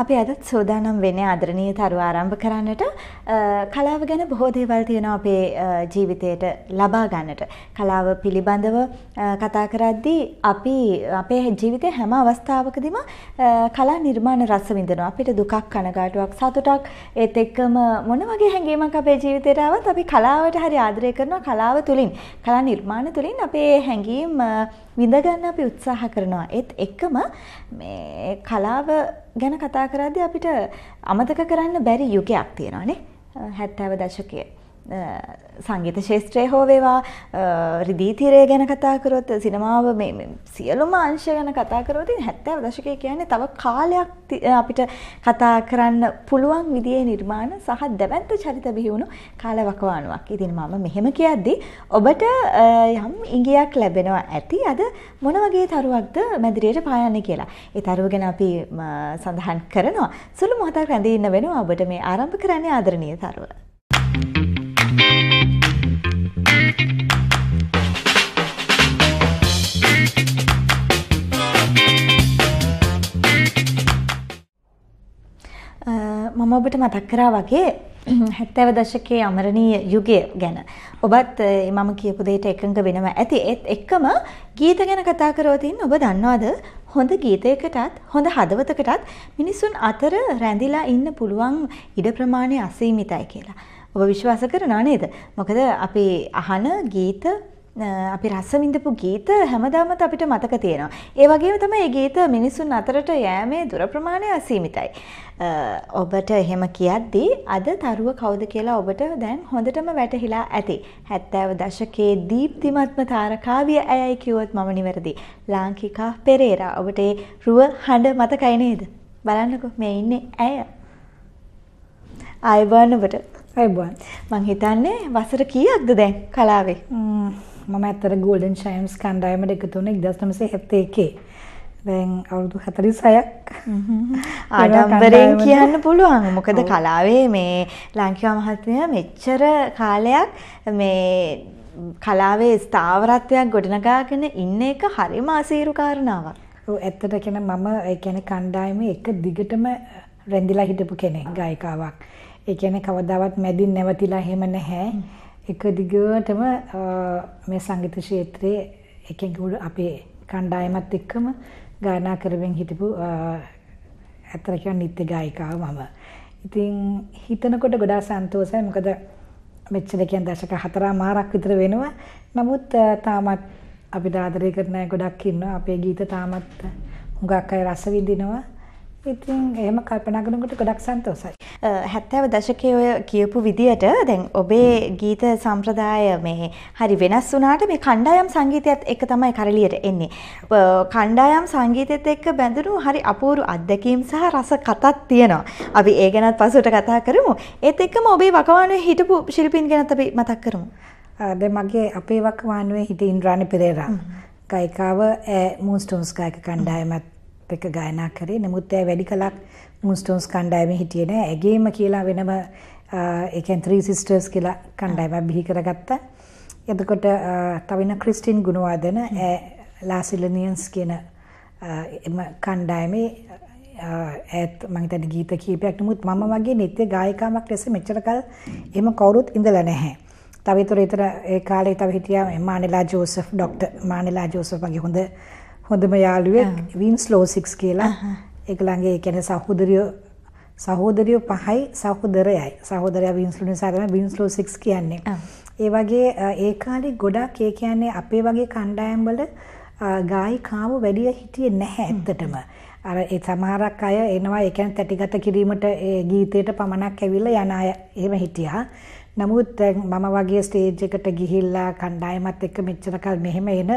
අපි අද සෝදානම් වෙන්නේ ආදරණීය තරුව ආරම්භ කරන්නට කලාව ගැන බොහෝ දේවල් තියෙනවා අපේ ජීවිතේට ලබා ගන්නට. කලාව පිළිබඳව කතා කරද්දී අපි අපේ ජීවිතේ හැම අවස්ථාවකදීම කලා නිර්මාණ රස විඳිනවා. අපිට දුකක් කනගාටුවක් සතුටක් ඒත් එක්කම මොන වගේ හැඟීමක් අපේ ජීවිතේට ආවත් අපි කලාවට හරි ආදරය කරනවා. කලාව තුලින් කලා නිර්මාණ තුලින් අපේ හැඟීම් විඳ ගන්න අපි උත්සාහ කරනවා. ඒත් එක්කම මේ කලාව ගැන කතා කරද්දී අපිට අමතක කරන්න බැරි යුගයක් තියෙනවා නේ 70 දශකයේ සංගීත ශාස්ත්‍රයේ හෝ වේවා රිදී තිරය ගැන කතා කරොත් සිනමාව මේ සියලුම අංශ ගැන කතා කරොත් 70 දශකයේ කියන්නේ තව කාලයක් අපිට කතා කරන්න පුළුවන් විදිහේ නිර්මාණ සහ දැවැන්ත චරිත බිහිවුණු කාලවකවානුවක්. ඉතින් මම මෙහෙම කියද්දී ඔබට යම් ඉඟියක් ලැබෙනවා ඇති අද මොන වගේ තරුවක්ද මැදිරියට පායන්නේ කියලා. ඒ තරුව ගැන අපි සඳහන් කරනවා. සුළු මොහොතක් රැඳී ඉන්න වෙනවා. ඔබට මේ ආරම්භ කරන්නේ ආදරණීය තරුව. මම ඔබට මතක් කරා වගේ 70 දශකයේ අමරණීය යුගය ගැන ඔබත් මම කියපු දෙයට එකඟ වෙනවා ඇති. ඒත් එක්කම ගීත ගැන කතා කරවද ඉන්න ඔබ දන්නවද හොඳ ගීතයකටත් හොඳ හදවතකටත් මිනිසුන් අතර රැඳිලා ඉන්න පුළුවන් ඉඩ ප්‍රමාණය අසීමිතයි කියලා. ඔබ විශ්වාස කරනව නේද? මොකද අපි අහන ගීත අපි රස විඳපු ගීත හැමදාමත් අපිට මතක තියෙනවා. ඒ වගේම තමයි මේ ගීත මිනිසුන් අතරට යෑමේ දුර ප්‍රමාණය අසීමිතයි. ඔබට එහෙම කියද්දී අද තරුව කවුද කියලා ඔබට දැන් හොඳටම වැටහිලා ඇති. 70 දශකයේ දීප්තිමත්ම තාරකාවිය ඇයයි කිව්වොත් මම නිවැරදි. ලාංකිකා පෙරේරා. ඔබට ඒ රුව හඬ මතකයි නේද? බලන්නකෝ මේ ඉන්නේ ඇය. අයවන් ඔබට. අයවන්. මං හිතන්නේ වසර කීයක්ද දැන් කලාවේ? මම ඇත්තට Golden Chimes කණ්ඩායමට එකතු වුණේ 1971. දැන් අවුරුදු 46ක් ආඩම්බරෙන් කියන්න පුළුවන්. මොකද කලාවේ මේ ලංකිකා මහත්මිය මෙච්චර කාලයක් මේ කලාවේ ස්ථාවරත්වයක් ගොඩනගාගෙන ඉන්න එක හරිම අසීරු කාරණාවක්. ඔව් ඇත්තට කියන මම ඒ කියන්නේ කණ්ඩායමේ එක දිගටම රැඳිලා හිටපු කෙනෙක් ගායිකාවක්. ඒ කියන්නේ කවදාවත් මැදින් නැවතිලා එහෙම නැහැ. එක දිගටම මේ සංගීත ක්ෂේත්‍රයේ එකඟුරු අපේ කණ්ඩායමත් එක්කම ගායනා කරමින් හිටපු අතර කියන නිත්‍ය ගායිකාව මම. ඉතින් හිතනකොට ගොඩාක් සන්තෝෂයි. මොකද මෙච්චර කියන දශක 4මාරක් විතර වෙනවා. නමුත් තාමත් අපිට ආදරය කරන අය ගොඩක් ඉන්නවා. අපේ ගීත තාමත් හුඟක් අය රස විඳිනවා. ඉතින් එහෙම කල්පනා කරනකොට ගොඩක් සන්තෝෂයි. 70 දශකයේ ඔය කියපු විදියට දැන් ඔබේ ගීත සම්ප්‍රදාය මේ හරි වෙනස් වුණාට මේ කණ්ඩායම් සංගීතයත් එක්ක තමයි කරලියට එන්නේ. කණ්ඩායම් සංගීතයත් එක්ක බැඳුණු හරි අපූර්ව අත්දැකීම් සහ රස කතාත් තියෙනවා. අපි ඒ ගැනත් පස්සට කතා කරමු. ඒත් එක්කම ඔබේ වකවානුවේ හිටපු ශිල්පීන් ගැනත් අපි මතක් කරමු. දැන් මගේ අපේ වකවානුවේ හිටින් රාණි පෙරේරා ගායිකාව Moonstone ගායක කණ්ඩායමත් එක්ක ගායනා කරේ. නමුත් ඒ වැඩි කලක් මුන්ස්ටෝන්ස් කණ්ඩායමේ හිටියේ නෑ. ඇගේම කියලා වෙනම ඒ කියන්නේ three sisters කියලා කණ්ඩායමක් බිහි කරගත්තා. එතකොට තව වෙන ක්‍රිස්ටින් ගුණවර්ධන ලාසිලනියන්ස් කියන එම කණ්ඩායමේ ඇත් මම හිතන්නේ ගීත කීපයක්. නමුත් මම වගේ නිත්‍ය ගායිකාවක් ලෙස මෙච්චර කල් එහෙම කවුරුත් ඉඳලා නැහැ. තව ඒ කාලේ තව හිටියා මානෙලා ජෝසෆ් ડોක්ටර් මානෙලා ජෝසෆ් වගේ හොඳම යාළුවෙක් වින්ස්ලෝ 6 කියලා. ඒගොල්ලන්ගේ කියන්නේ සහෝදරයෝ 5යි සහෝදරයයි. සහෝදරයා වින්ස්ලෝ නිසා තමයි වින්ස්ලෝ 6 කියන්නේ. ඒ වගේ ඒ කාලේ ගොඩක් ඒ කියන්නේ අපේ වගේ කණ්ඩායම් වල ගායිකාව වැඩි හිටියේ නැහැ ඇත්තටම. අර ඒ සමහරක් අය එනවා ඒ කියන්නේ තැටිගත කිරීමට ඒ ගීතයට පමණක් ඇවිල්ලා යන අය එහෙම හිටියා. නමුත් මම වගේ ස්ටේජ් එකට ගිහිල්ලා කණ්ඩායමත් එක්ක මෙච්චර කල් මෙහෙම එන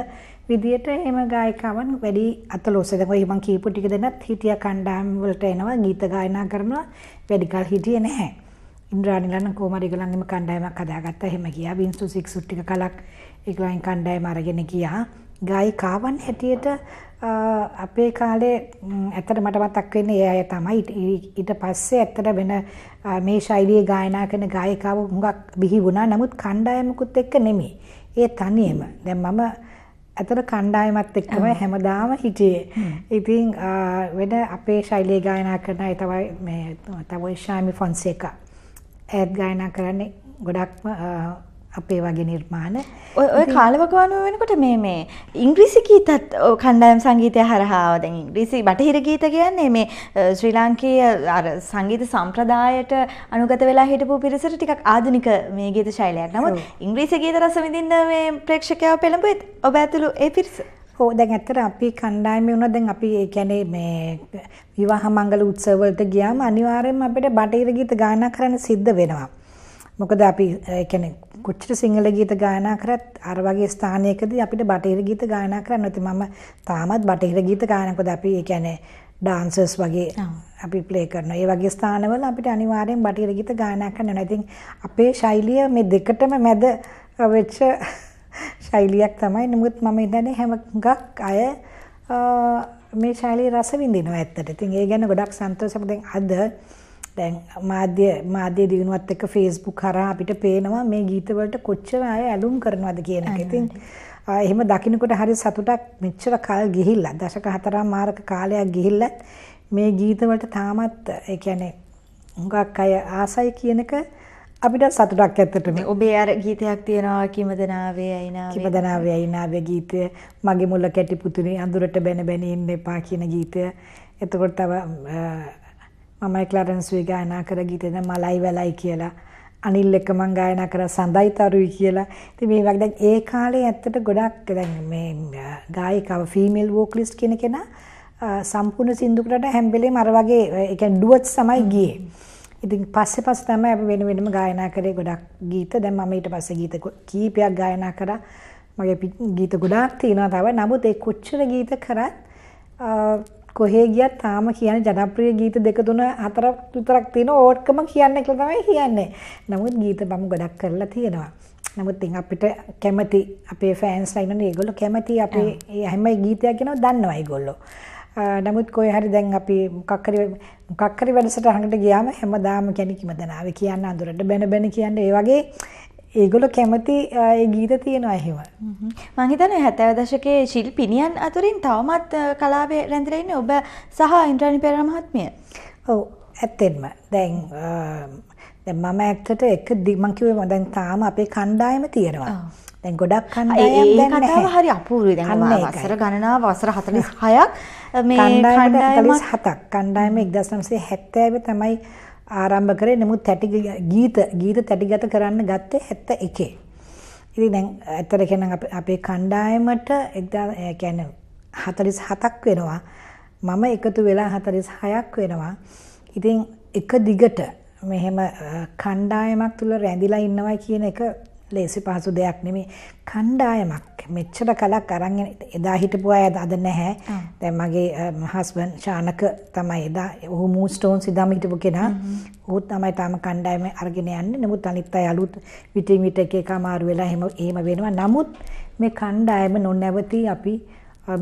විදියට එහෙම ගායිකාවන් වැඩි අතලොස්සේ. දැන් ඔය මම කීපු ටික දෙනත් හිටියා කණ්ඩායම් වලට එනවා ගීත ගායනා කරනවා. වැඩි කල් හිටියේ නැහැ. ඉන්ද්‍රාණිලන් කොහමද ඒගොල්ලන්ගේම කණ්ඩායමක් හදාගත්තා. එහෙම ගියා වින්සු 6 ටික කලක් ඒගොල්ලන් කණ්ඩායම අරගෙන ගියා. ගායිකාවන් හැටියට අපේ කාලේ ඇත්තට මට මතක් වෙන්නේ ඒ අය තමයි. ඊට පස්සේ ඇත්තට වෙන මේ ශෛලියේ ගායනා කරන ගායිකාව හුඟක් බිහි වුණා. නමුත් කණ්ඩායමකුත් එක්ක නෙමෙයි. ඒ තනියම. දැන් මම අතර කණ්ඩායමත් එක්කම හැමදාම හිටියේ. ඉතින් වෙන අපේ ශෛලියේ ගායනා කරන අය තමයි මේ තමයි ශාමි ෆොන්සේකා. ඒත් ගායනා කරන්නේ ගොඩක්ම අපේ වගේ නිර්මාණ. ඔය කාලවකවානුව වෙනකොට මේ ඉංග්‍රීසි ගීතත් කණ්ඩායම් සංගීතය හරහා දැන් ඉංග්‍රීසි බටහිර ගීත කියන්නේ මේ ශ්‍රී ලාංකීය අර සංගීත සම්ප්‍රදායට අනුගත වෙලා හිටපු පිරිසට ටිකක් ආධුනික මේ ගීත ශෛලියක්. නමුත් ඉංග්‍රීසි ගීත රස විඳින්න මේ ප්‍රේක්ෂකයව පෙළඹුවෙත් ඔබ ඇතුළු ඒ පිරිස හෝ දැන් අතර අපි කණ්ඩායමේ වුණා. දැන් අපි ඒ කියන්නේ මේ විවාහ මංගල උත්සව වලට ගියාම අනිවාර්යයෙන්ම අපිට බටහිර ගීත ගායනා කරන්න සිද්ධ වෙනවා. මොකද අපි ඒ කියන්නේ කොච්චර සිංහල ගීත ගායනා කරත් අර වගේ ස්ථානයකදී අපිට බටහිර ගීත ගායනා කරන්න. ඉතින් මම තාමත් බටහිර ගීත ගායනා කරනවා. අපි ඒ කියන්නේ ඩාන්සර්ස් වගේ අපි ප්ලේ කරනවා. ඒ වගේ ස්ථානවල අපිට අනිවාර්යෙන් බටහිර ගීත ගායනා කරන්න වෙනවා. ඉතින් අපේ ශෛලිය මේ දෙකටම මැද වෙච්ච ශෛලියක් තමයි. නමුත් මම ඉන්නේ හැම ගක් අය මේ ශෛලිය රස විඳිනවා ඇත්තට. ඉතින් ඒ ගැන ගොඩක් සන්තෝෂයි. දැන් අද දැන් මාධ්‍ය දිනුවත් එක්ක Facebook හරහා අපිට පේනවා මේ ගීත වලට කොච්චර අය ඇලුම් කරනවද කියන එක. ඉතින් එහෙම දකින්නකොට හරි සතුටක්. මෙච්චර කාල ගිහිල්ලා දශක 4මාරක කාලයක් ගිහිල්ලා මේ ගීත වලට තාමත් ඒ කියන්නේ හුඟක් අය ආසයි කියනක අපිට සතුටක් ඇත්තටම. ඔබේ අර ගීතයක් තියෙනවා කිමදනාවේ අයිනාවේ ගීතය, මගේ මුල කැටි පුතුනේ අඳුරට බැන බැන ඉන්න එපා කියන ගීතය. එතකොට තව මමයි ක්ලරන්ස් වේ ගායනා කර ගීතේ මලයි වැලයි කියලා, අනිල් එක මං ගායනා කර සඳයි තරුයි කියලා. ඉතින් මේ වගේ දැන් ඒ කාලේ ඇත්තට ගොඩක් දැන් මේ ගායිකාව ෆීමේල් වෝකලිස්ට් කියන කෙනා සම්පූර්ණ සින්දුකට හැම වෙලේම අර වගේ ඒ කියන්නේ ඩුවට්ස් තමයි ගියේ. ඉතින් පස්සේ තමයි අපි වෙන වෙනම ගායනා කරේ ගොඩක් ගීත. දැන් මම ඊට පස්සේ ගීත කීපයක් ගායනා කරා. මගේ ගීත ගොඩාක් තියෙනවා තව. නමුත් ඒ කොච්චර ගීත කරත් කොහේ ගියත් තාම කියන්නේ ජනප්‍රිය ගීත 2 3 4 විතරක් තියෙනවා. ඕට්කම කියන්නේ කියලා තමයි කියන්නේ. නමුත් ගීත බම් ගොඩක් කරලා තියෙනවා. නමුත් ඉතින් අපිට කැමති අපේ ෆෑන්ස් ලා ඉන්නනේ, ඒගොල්ලෝ කැමති අපේ හැම ගීතයක් ගැනම දන්නවා ඒගොල්ලෝ. නමුත් කොහේ හරි දැන් අපි මොකක් හරි වැඩසටහනකට ගියාම හැමදාම කියන්නේ කිමදනාවේ කියන්න, අඳුරට බැන බැන කියන්න, ඒ වගේ ඒගොල්ලෝ කැමති ඒ ගීත තියෙනවා එහෙම. මම හිතන්නේ 70 දශකයේ ශිල්පිනියන් අතරින් තවමත් කලාවේ රැඳිලා ඉන්නේ ඔබ සහ ඉන්ද්‍රාණි පෙරේරා මහත්මිය. ඔව් ඇත්තෙන්ම. දැන් මම ඇත්තට මම කිව්වේ දැන් තාම අපේ කණ්ඩායම තියෙනවා. දැන් ගොඩක් කණ්ඩායම් දැන් නැහැ. කතාව හරි අපූර්වයි. දැන් වසර ගණනාව වසර 46ක් මේ කණ්ඩායම 47ක්. කණ්ඩායම 1970 තමයි ආරම්භ කරේ. නමුත් ගීත තැටිගත කරන්න ගත්තේ 71. ඉතින් දැන් ඇත්තට කියනනම් අපේ කණ්ඩායමට 47ක් වෙනවා. මම එකතු වෙලා 46ක් වෙනවා. ඉතින් එක දිගට මෙහෙම කණ්ඩායමක් තුල රැඳිලා ඉන්නවා කියන එක ලේසි පහසු දෙයක් නෙමෙයි. කණ්ඩායමක් මෙච්චර කලක් අරන් එදා හිටපු අය අද නැහැ. දැන් මගේ හස්බන්ඩ් ශානක තමයි එදා ඔහු මූන්ස්ටෝන් ඉඳන් හිටපු කෙනා. ඔහු තමයි තාම කණ්ඩායම අරගෙන යන්නේ. නමුත් අනිත් අය අලුත් විටින් විට එක අමාරු වෙලා එහෙම වෙනවා. නමුත් මේ කණ්ඩායම නොනැවතී අපි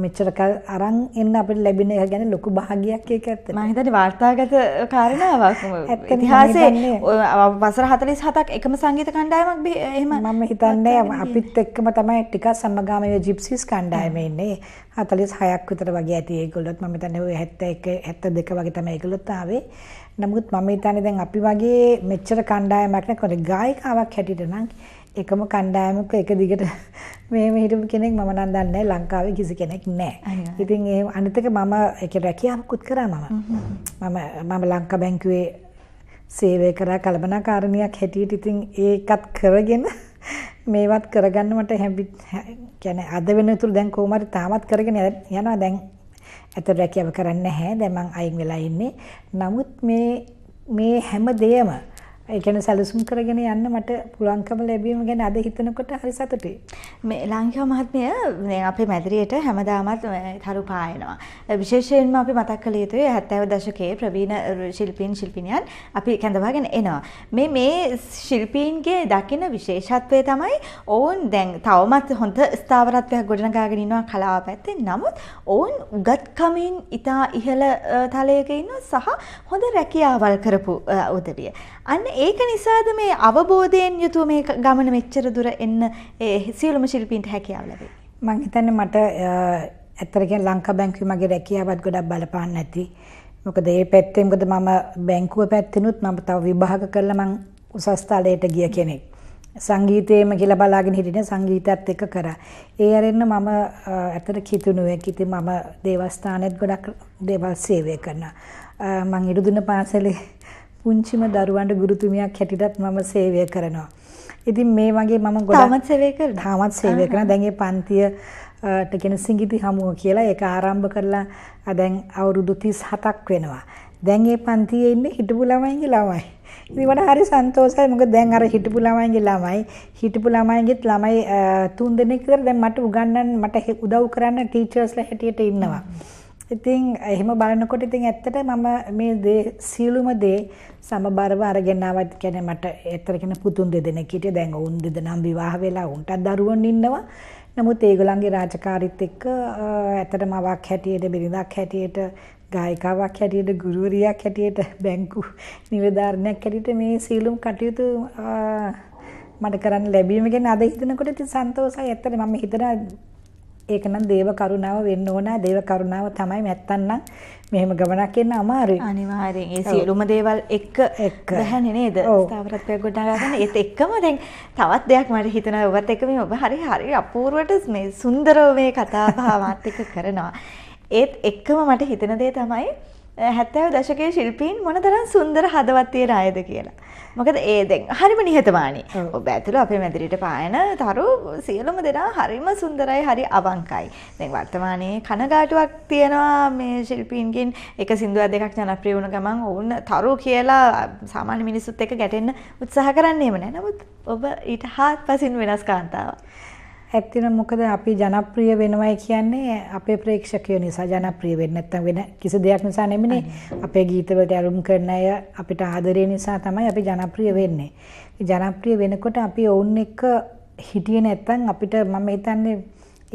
මෙච්චර කල් අරන් එන්න අපිට ලැබෙන එක ගැන ලොකු භාගයක් ඒක ඇත්තට. මම හිතන්නේ වාර්තාගත කාරණාවක්. ඉතිහාසයේ වසර 47ක් එකම සංගීත කණ්ඩායමක් එහෙම මම හිතන්නේ අපිත් එක්කම තමයි ටිකක් සමගාමීව ජිප්සීස් කණ්ඩායම ඉන්නේ. 46ක් විතර වගේ ඇති ඒගොල්ලොත්. මම හිතන්නේ ඔය 71 72 වගේ තමයි ඒගොල්ලොත් ආවේ. නමුත් මම හිතන්නේ දැන් අපි වගේ මෙච්චර කණ්ඩායමක් නැකෝ ගායිකාවක් හැටියට නම් එකම කණ්ඩායමක එක දිගට මෙහෙම හිටපු කෙනෙක් මම නම් දන්නේ නැහැ. ලංකාවේ කිසි කෙනෙක් නැහැ. ඉතින් ඒ අනිත් එක මම ඒක රැකියාවකුත් කරා. මම ලංකා බැංකුවේ සේවය කරා කළමනාකාරණියක් හැටියට. ඉතින් ඒකත් කරගෙන මේවත් කරගන්න මට කියන්නේ අද වෙනතුරු දැන් කොහොම හරි තාමත් කරගෙන යනවා. දැන් අත රැකියාව කරන්නේ නැහැ. දැන් මං අයින් වෙලා ඉන්නේ. නමුත් මේ හැම දෙයක්ම ඒ කියන්නේ සැලසුම් කරගෙන යන්න මට පුළුවන්කම ලැබීම ගැන අද හිතනකොට හරි සතුටුයි. මේ ලාංකික මහත්මිය දැන් අපේ මැදිරියට හැමදාමත් තරු පායනවා. විශේෂයෙන්ම අපි මතක් කළ යුතුයි 70 දශකයේ ප්‍රවීණ ශිල්පිනියන් අපි කැඳවාගෙන එනවා. මේ ශිල්පීන්ගේ දකින විශේෂත්වය තමයි ඔවුන් දැන් තවමත් හොඳ ස්ථාවරත්වයක් ගොඩනගාගෙන ඉන්නවා කලාව පැත්තේ. නමුත් ඔවුන් උගත්කමින් ඉතා ඉහළ තලයක ඉන්නවා සහ හොඳ රැකියාවල් කරපු උදවිය. අන්න ඒක නිසාද මේ අවබෝධයෙන් යුතුව මේ ගමන මෙච්චර දුර එන්න සියලුම ශිල්පීන්ට හැකියාව ලැබෙන්නේ. මම හිතන්නේ මට ඇත්තට කියන ලංකා බැංකුවේ මගේ රැකියාවත් ගොඩක් බලපාන්න ඇති. මොකද මේ පැත්තේ මොකද මම බැංකුව පැත්තෙනුත් මම තව විභාග කරලා මම උසස් තලයට ගිය කෙනෙක්. සංගීතයේම කියලා බලාගෙන හිටින සංගීතයත් එක්ක කරා. ඒ අරින්න මම ඇත්තට කිතුණුවේ කිති මම දේවස්ථානෙත් ගොඩක් දේවල් සේවය කරනවා. මම ඉරුදුන පාසලේ පුංචිම දරුවන්ට ගුරුතුමියක් හැටියටත් මම සේවය කරනවා. ඉතින් මේ වගේ මම ගොඩක් තාමත් සේවය කරනවා. දැන් මේ පන්තියට කියන සංගීති හමුව කියලා ඒක ආරම්භ කරලා දැන් අවුරුදු 37ක් වෙනවා. දැන් මේ පන්තියේ ඉන්නේ හිටපු ළමයින්ගේ ළමයි. ඉතින් මට හරි සන්තෝෂයි මොකද දැන් අර හිටපු ළමයින්ගේ ළමයි 3 දෙනෙක් විතර දැන් මට උගන්වන්න මට උදව් කරන්න ටීචර්ස්ලා හැටියට ඉන්නවා. ඉතින් එහෙම බලනකොට ඉතින් ඇත්තට මම මේ දේ සීලුම දේ සමබරව අරගෙන ආවත් කියන්නේ මට ඇත්තට කියන පුතුන් දෙදෙනෙක් හිටියේ. දැන් ඔවුන් දෙදෙනාම විවාහ වෙලා උන්ටත් දරුවන් ඉන්නවා. නමුත් ඒගොල්ලන්ගේ රාජකාරීත් එක්ක ඇත්තටම අවක් හැටියට බිරිඳක් හැටියට ගායිකාවක් හැටියට ගුරුවරියක් හැටියට බැංකු නිලධාරිණියක් හැටියට මේ සීලුම් කටයුතු මට කරන්න ලැබීම ගැන අද හිතනකොට ඉතින් සන්තෝෂයි. ඇත්තට මම හිතනවා ඒක නම් දේව කරුණාව වෙන්න ඕන. දේව කරුණාව තමයි නැත්තම් මෙහෙම ගමනක් එන්න අමාරුයි. අනිවාර්යෙන් ඒ සියලුම දේවල් එක බැහැනේ නේද? ස්ථාවරත්වයක් ගොඩනගා ගන්න. ඒත් එක්කම දැන් තවත් දෙයක් මට හිතනවා ඔබත් එක්ක මේ ඔබ හරි අපූර්වට මේ සුන්දරව මේ කතා බහ මාත් එක්ක කරනවා. ඒත් එක්කම මට හිතන දේ තමයි 70 දශකයේ ශිල්පීන් මොනතරම් සුන්දර හදවතේ රායද කියලා. මොකද ඒ දැන් හරිම නිහතමානී. ඔබ ඇතුළු අපේ මැදිරියට පායන තරු සියලුම දෙනා හරිම සුන්දරයි, හරි අවංකයි. දැන් වර්තමානයේ කනගාටුවක් තියෙනවා මේ ශිල්පීන්ගෙන් එක සින්දුවක් දෙකක් ජනප්‍රිය වුණ ගමන් වුණ තරු කියලා සාමාන්‍ය මිනිස්සුත් එක්ක ගැටෙන්න උත්සාහ කරන්නේ එහෙම නැහැ. නමුත් ඔබ ඊට හාත්පසින් වෙනස් කාන්තාවක්. ඇත්තටම මොකද අපි ජනප්‍රිය වෙනවයි කියන්නේ අපේ ප්‍රේක්ෂකයෝ නිසා ජනප්‍රිය වෙන්නේ නැත්නම් වෙන කිසි දෙයක් නිසා නෙමෙයි. අපේ ගීතවලට ඇලුම් කරන අය අපිට ආදරේ නිසා තමයි අපි ජනප්‍රිය වෙන්නේ. ජනප්‍රිය වෙනකොට අපි ඔවුන් එක්ක හිටියේ නැත්නම් අපිට මම හිතන්නේ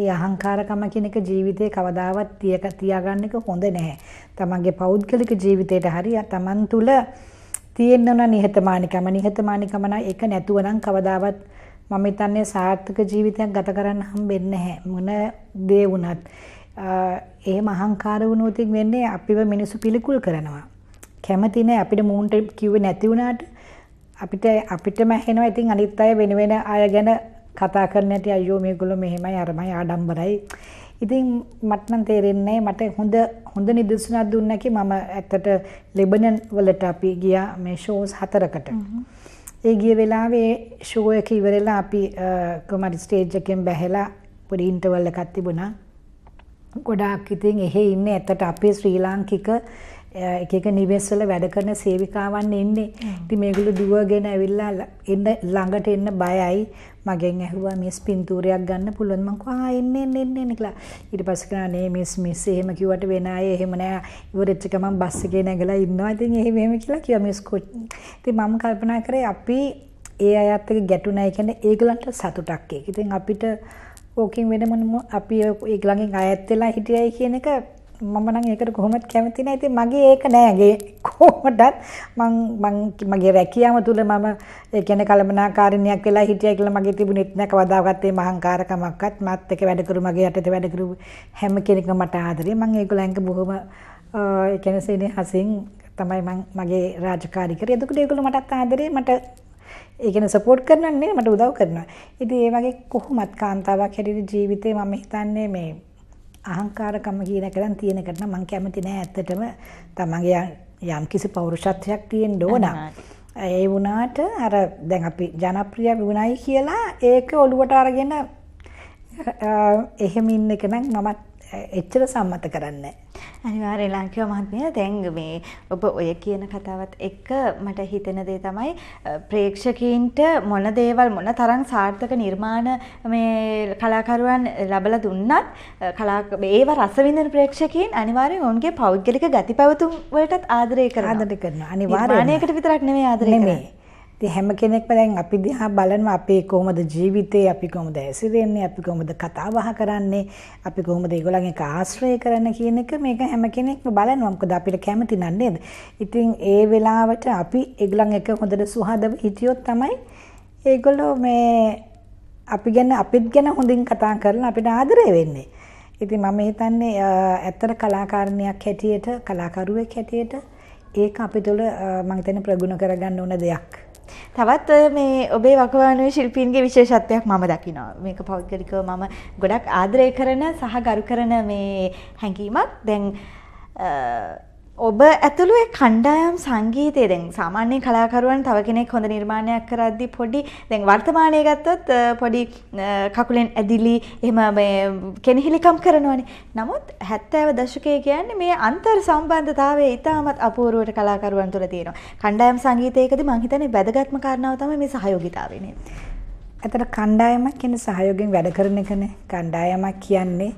ඒ අහංකාරකම කියන එක ජීවිතේ කවදාවත් තියාගන්න එක හොඳ නැහැ. තමන්ගේ පෞද්ගලික ජීවිතේට හරිය තමන් තුළ තියෙන නිහතමානිකම නම් ඒක නැතුව නම් කවදාවත් මම හිතන්නේ සාර්ථක ජීවිතයක් ගත කරන්න හම්බෙන්නේ නැහැ මොන දේ වුණත්. එහෙම අහංකාර වුණොත් වෙන්නේ අපිව මිනිස්සු පිළිකුල් කරනවා. කැමති නැහැ. අපිට මූන්ට කිව්වේ නැති වුණාට අපිටම ඇහෙනවා. ඉතින් අනිත් අය වෙන වෙන අය ගැන කතා කරන්න ඇති. අයියෝ මේගොල්ලෝ මෙහෙමයි අරමයි ආඩම්බරයි. ඉතින් මට නම් තේරෙන්නේ මට හොඳ නිදර්ශනයක් දුන්නා කි මම ඇත්තට ලෙබනන් වලට අපි ගියා මේ ෂෝස් 4කට. ඒ ගිය වෙලාවේ ෂෝ එක ඉවරලා අපි කොමරි ස්ටේජ් එකෙන් බැහැලා පොඩි ඉන්ටර්වල් එකක් තිබුණා. ගොඩාක් ඉතින් එහෙ ඉන්නේ ඇත්තට අපේ ශ්‍රී ලාංකික එක නිවෙස්වල වැඩ කරන සේවිකාවන් ඉන්නේ. ඉතින් මේගොල්ලෝ දුවගෙන ඇවිල්ලා ළඟට එන්න බයයි. මගෙන් ඇහුවා මිස් පින්තූරයක් ගන්න පුළුවන්. මං කිව්වා එන්න කියලා. ඊට පස්සේ කනා නේ මිස් එහෙම කිව්වට වෙන අය එහෙම නෑ. ඉවරෙච්ච ගමන් බස් එකේ නැගලා ඉන්නවා. ඉතින් එහෙම කියලා කිව්වා මිස් කොච්. ඉතින් මම කල්පනා කරේ අපි ඒ අයත් එක්ක ගැටුණා කියන්නේ ඒගොල්ලන්ට සතුටක් ඒක. ඉතින් අපිට ඕකෙන් වෙන මොන අපි ඒගොල්ලන්ගෙන් අයත් වෙලා හිටියයි කියන එක මම නම් ඒකට කොහොමවත් කැමති නැහැ. ඉතින් මගේ ඒක නෑගේ කොහොමදත් මං මගේ රැකියාව තුළ මම ඒ කියන්නේ කලමනාකාරිනියක් වෙලා හිටියා කියලා මගේ තිබුණෙත් නෑ කවදාකවත් මේ මහංකාරකමක්වත්. මාත් එක්ක වැඩ කරු මගේ යටතේ වැඩ කරු හැම කෙනෙක්ම මට ආදරේ. මං ඒගොල්ලන්ට බොහොම ඒ කියන්නේ සෙනෙහසින් තමයි මං මගේ රාජකාරී කරේ. එතකොට ඒගොල්ලෝ මටත් ආදරේ මට ඒ කියන්නේ සපෝට් කරනවා නේ මට උදව් කරනවා. ඉතින් ඒ වගේ කොහොමත් කාන්තාවක් හැටියට ජීවිතේ මම හිතන්නේ මේ අහංකාරකම කියන එක නම් තියෙනකට නම් මම කැමති නෑ. ඇත්තටම තමන්ගේ යම් කිසි පෞරුෂත්වයක් තියෙන්න ඕන. ඒ වුණාට අර දැන් අපි ජනප්‍රිය වුණයි කියලා ඒක ඔළුවට අරගෙන එහෙම ඉන්න එක නම් මම එච්චර සම්මත කරන්නේ නෑ. අනිවාර්යෙන් ලංකික මහත්මිය දැන් මේ ඔබ ඔය කියන කතාවත් එක්ක මට හිතෙන දේ තමයි ප්‍රේක්ෂකීන්ට මොන දේවල් මොන තරම් සාර්ථක නිර්මාණ මේ කලාකරුවන් ලැබලා දුන්නත් ඒව රස විඳින ප්‍රේක්ෂකීන් අනිවාර්යෙන් ඔවුන්ගේ පෞද්ගලික ගතිපැවතුම් වලටත් ආදරය කරනවා. නිර්මාණයකට විතරක් නෙමෙයි ආදරය කරන්නේ. ඉතින් හැම කෙනෙක්ම දැන් අපි දිහා බලනවා අපේ කොහොමද ජීවිතේ, අපි කොහොමද ඇසිරෙන්නේ, අපි කොහොමද කතා බහ කරන්නේ, අපි කොහොමද ඒගොල්ලන්ගේ ආශ්‍රය කරන කියන එක මේක හැම කෙනෙක්ම බලනවා. මොකද අපිට කැමති නේද? ඉතින් ඒ වෙලාවට අපි ඒගොල්ලන් එක හොඳට සුහදව හිටියොත් තමයි ඒගොල්ලෝ මේ අපි ගැන අපිත් ගැන හොඳින් කතා කරලා අපිට ආදරය වෙන්නේ. ඉතින් මම හිතන්නේ ඇත්තට කලාකාරණියක් හැටියට කලාකරුවෙක් හැටියට ඒක අපි තුළ මම හිතන්නේ ප්‍රගුණ කරගන්න ඕන දෙයක්. තවත් මේ ඔබේ වකවානුවේ ශිල්පීන්ගේ විශේෂත්වයක් මම දකිනවා. මේක පෞද්ගලිකව මම ගොඩක් ආදරය කරන සහ ගරු කරන මේ හැඟීමක්. දැන් ඔබ ඇතුළු ඒ කණ්ඩායම් සංගීතයේ දැන් සාමාන්‍ය කලාකරුවන් තව කෙනෙක් හොඳ නිර්මාණයක් කරද්දී පොඩි දැන් වර්තමානයේ ගත්තොත් පොඩි කකුලෙන් ඇදිලි එහෙම මේ කෙනෙහිලිකම් කරනවානේ. නමුත් 70 දශකයේ කියන්නේ මේ අන්තර් සම්බන්ධතාවය ඉතාමත් අපූර්වවට කලාකරුවන් තුළ තියෙනවා. කණ්ඩායම් සංගීතයේදී මම හිතන්නේ වැදගත්ම කාරණාව තමයි මේ සහයෝගීතාවය නේද? අතට කණ්ඩායමක් කියන්නේ සහයෝගයෙන් වැඩ කරන එකනේ. කණ්ඩායමක් කියන්නේ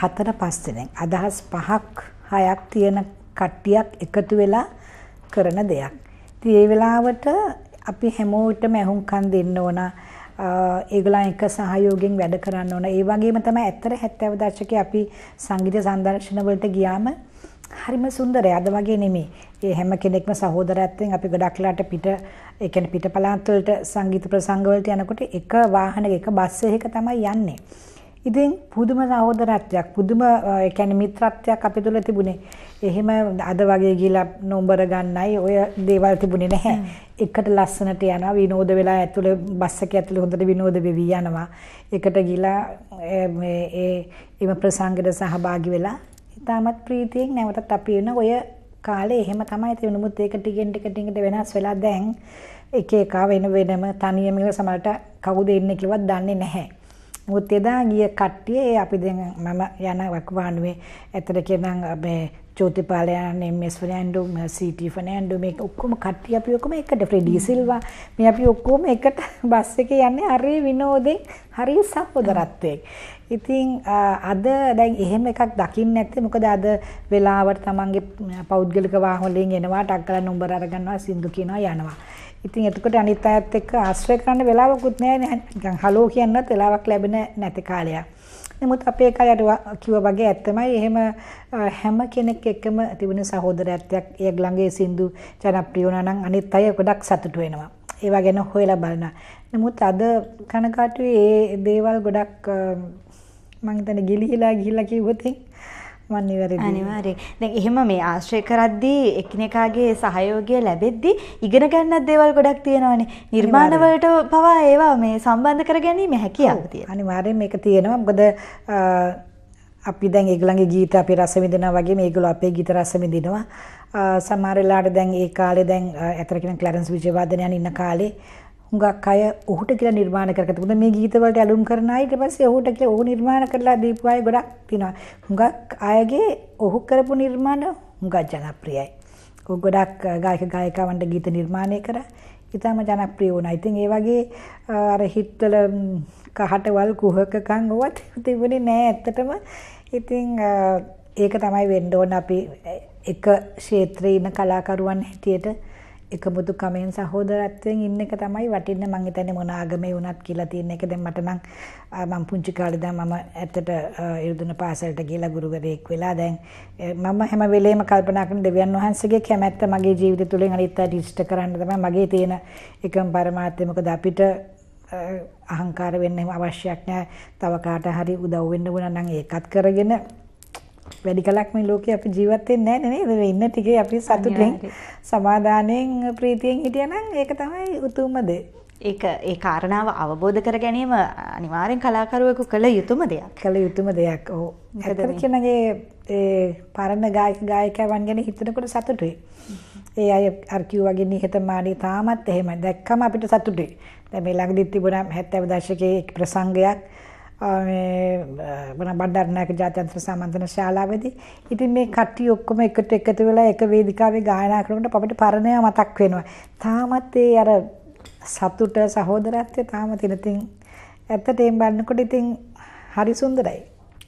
4-5 දෙනෙක් අදහස් 5ක් 6ක් තියෙන කට්ටියක් එකතු වෙලා කරන දෙයක්. ඉතින් ඒ වෙලාවට අපි හැමෝටම ඇහුම්කන් දෙන්න ඕන. ඒගොල්ලන් එක සහයෝගයෙන් වැඩ කරන්න ඕන. ඒ වගේම තමයි ඇත්තට 70 දශකයේ අපි සංගීත සංදර්ශන වලට ගියාම හරිම සුන්දරයි. අද වගේ නෙමෙයි. ඒ හැම කෙනෙක්ම සහෝදරත්වයෙන් අපි ගොඩක්ලාට පිට ඒ කියන්නේ පිට පළාත් වලට සංගීත ප්‍රසංග වලට යනකොට එක වාහනයක එක බස් එකක තමයි යන්නේ. ඉතින් පුදුම සහෝදරත්වයක් පුදුම ඒ කියන්නේ මිත්‍රත්වයක් අපි තුල තිබුණේ. එහෙම අද වගේ ගිහලා නම්බර ගන්නයි ඔය දේවල් තිබුණේ නැහැ. එකට ලස්සනට යනවා විනෝද වෙලා ඇතුලේ බස් එකේ ඇතුලේ හොඳට විනෝද වෙවි යනවා. එකට ගිහලා මේ එම ප්‍රසංගයට සහභාගී වෙලා ඉතාමත් ප්‍රීතියෙන් නැවතත් අපි වෙන ඔය කාලේ එහෙම තමයි තියෙන්නේ. නමුත් ඒක ටිකෙන් ටික ටිකට වෙනස් වෙලා දැන් එක එක වෙනම තනියම සමහරට කවුද ඉන්නේ කියවත් දන්නේ නැහැ. මුත් එදා ගිය කට්ටිය අපි දැන් මම යන වකවානුවේ ඇතර කියනනම් මේ ජෝතිපාලයන් එම්එස් ෆර්නැන්ඩෝ සීටි ෆර්නැන්ඩෝ මේ ඔක්කොම කට්ටිය අපි ඔක්කොම එකට ෆ්‍රෙඩි සිල්වා මේ අපි ඔක්කොම එකට බස් එකේ යන්නේ හරි විනෝදෙන් හරි සහෝදරත්වයෙන්. ඉතින් අද දැන් එහෙම එකක් දකින්න නැත්තේ මොකද අද වෙලාවට තමන්ගේ පෞද්ගලික වාහන වලින් එනවා ටක් කරලා නම්බර අරගන්නවා සින්දු කියනවා යනවා. ඉතින් එතකොට අනිත් අයත් එක්ක ආශ්‍රය කරන්න වෙලාවකුත් නැහැ නේ. නිකන් හලෝ කියන්නත් වෙලාවක් ලැබෙන නැති කාලයක්. නමුත් අපේ කයට කිව්වා වගේ ඇත්තමයි එහෙම හැම කෙනෙක් එක්කම තිබුණ සහෝදරත්වයක් ඒ ළඟේ සින්දු ජනප්‍රිය වුණා නම් අනිත් අය ගොඩක් සතුටු වෙනවා. ඒවා ගැන හොයලා බලනවා. නමුත් අද කනකාටුවේ මේ දේවල් ගොඩක් මම හිතන්නේ ගිලිහිලා කිව්වොත් අනිවාර්යයෙන්. දැන් එහෙම මේ ආශ්‍රය කරද්දී එකිනෙකාගේ සහයෝගය ලැබෙද්දී ඉගෙන ගන්නත් දේවල් ගොඩක් තියෙනවානේ. නිර්මාණ වලට පවා ඒවා මේ සම්බන්ධ කරගැනීමේ හැකියාව තියෙනවා. අනිවාර්යයෙන් මේක තියෙනවා. මොකද අපි දැන් ඒගොල්ලන්ගේ ගීත අපි රස විඳිනවා වගේ මේගොල්ලෝ අපේ ගීත රස විඳිනවා. සමහර වෙලාවට දැන් ඒ කාලේ දැන් අතර කියන ක්ලැරන්ස් විජේවර්ධනයන් ඉන්න කාලේ හුඟක් අය ඔහුට කියලා නිර්මාණ කරගත්තා. මොකද මේ ගීත වලට ඇලුම් කරන අය ඊට පස්සේ ඔහුට කියලා ඔහු නිර්මාණ කරලා දීපු අය ගොඩක් තියෙනවා. හුඟක් අයගේ ඔහු කරපු නිර්මාණ හුඟක් ජනප්‍රියයි. ඔහු ගොඩක් ගායක ගායිකාවන්ට ගීත නිර්මාණය කරා. ඊටම ජනප්‍රිය වුණා. ඉතින් ඒ වගේ අර හිට්වල කහටවල් කුහකකම් ඕවත් තිබුණේ නෑ ඇත්තටම. ඉතින් ඒක තමයි වෙන්න ඕන අපි එක ක්ෂේත්‍රයේ ඉන්න කලාකරුවන් හැටියට එකමුතු කමෙන් සහෝදරත්වයෙන් ඉන්න එක තමයි වටින්නේ. මං හිතන්නේ මොන ආගමේ වුණත් කියලා තියෙන එක. දැන් මට නම් මං පුංචි කාලේ දැන් මම ඇත්තට ඉරුදුන පාසලට ගිහලා ගුරුවරයෙක් වෙලා දැන් මම හැම වෙලේම කල්පනා කරන දෙවියන් වහන්සේගේ කැමැත්ත මගේ ජීවිතය තුළින් අනිත් අයට ඉෂ්ට කරන්න තමයි මගේ තියෙන එකම පරමාර්ථය. මොකද අපිට අහංකාර වෙන්න අවශ්‍යයක් නැහැ. තව කාට හරි උදව් වෙන්න ඕන නම් ඒකත් කරගෙන වැඩි කලක් මේ ලෝකේ අපි ජීවත් වෙන්නේ නැහැ නේද? මේ ඉන්න ටිකේ අපි සතුටින් සමාදානෙන් ප්‍රීතියෙන් හිටියනම් ඒක තමයි උතුම්ම දේ. ඒ කාරණාව අවබෝධ කර ගැනීම අනිවාර්යෙන් කලාකරුවෙකු කළ යුතුම දෙයක්. ඔව්. ඇත්තට කියනගේ ඒ පරණ ගායක ගායිකයන් ගැන හිතනකොට සතුටුයි. ඒ අය අර කිව්වාගේ නිහතමානී තාමත් එහෙම දැක්කම අපිට සතුටුයි. දැන් මේ ළඟදී තිබුණා 70 දශකයේ ප්‍රසංගයක් බණ්ඩාරනායක ජාත්‍යන්තර සම්මන්ත්‍රණ ශාලාවේදී ඉතින් මේ කට්ටිය ඔක්කොම එකතු වෙලා එක වේදිකාවේ ගායනා කරනකොට අපිට පරණය මතක් වෙනවා. තාමත් ඒ අර සතුට සහෝදරත්වය තාම තියෙන. ඉතින් ඇත්තට එම් බලනකොට ඉතින් හරි සුන්දරයි.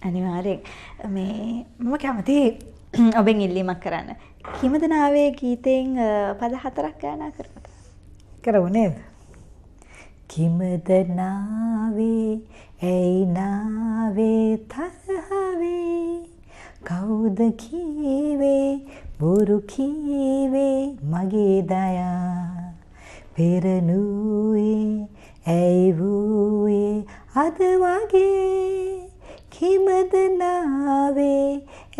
අනිවාර්යෙන් මේ මම කැමති ඔබෙන් ඉල්ලීමක් කරන්න. හිමදනාවේ ගීතෙන් පද 4ක් ගායනා කරපත. කරමු නේද? කිමදනාවේ ඇයි නාවේ තරහවේ කවුද කීවේ බොරු කීවේ මගේ දයා පෙරනුවේ ඇයි වූයේ ಅದುವಾಗೆ ಕಿಮದ ನಾವೇ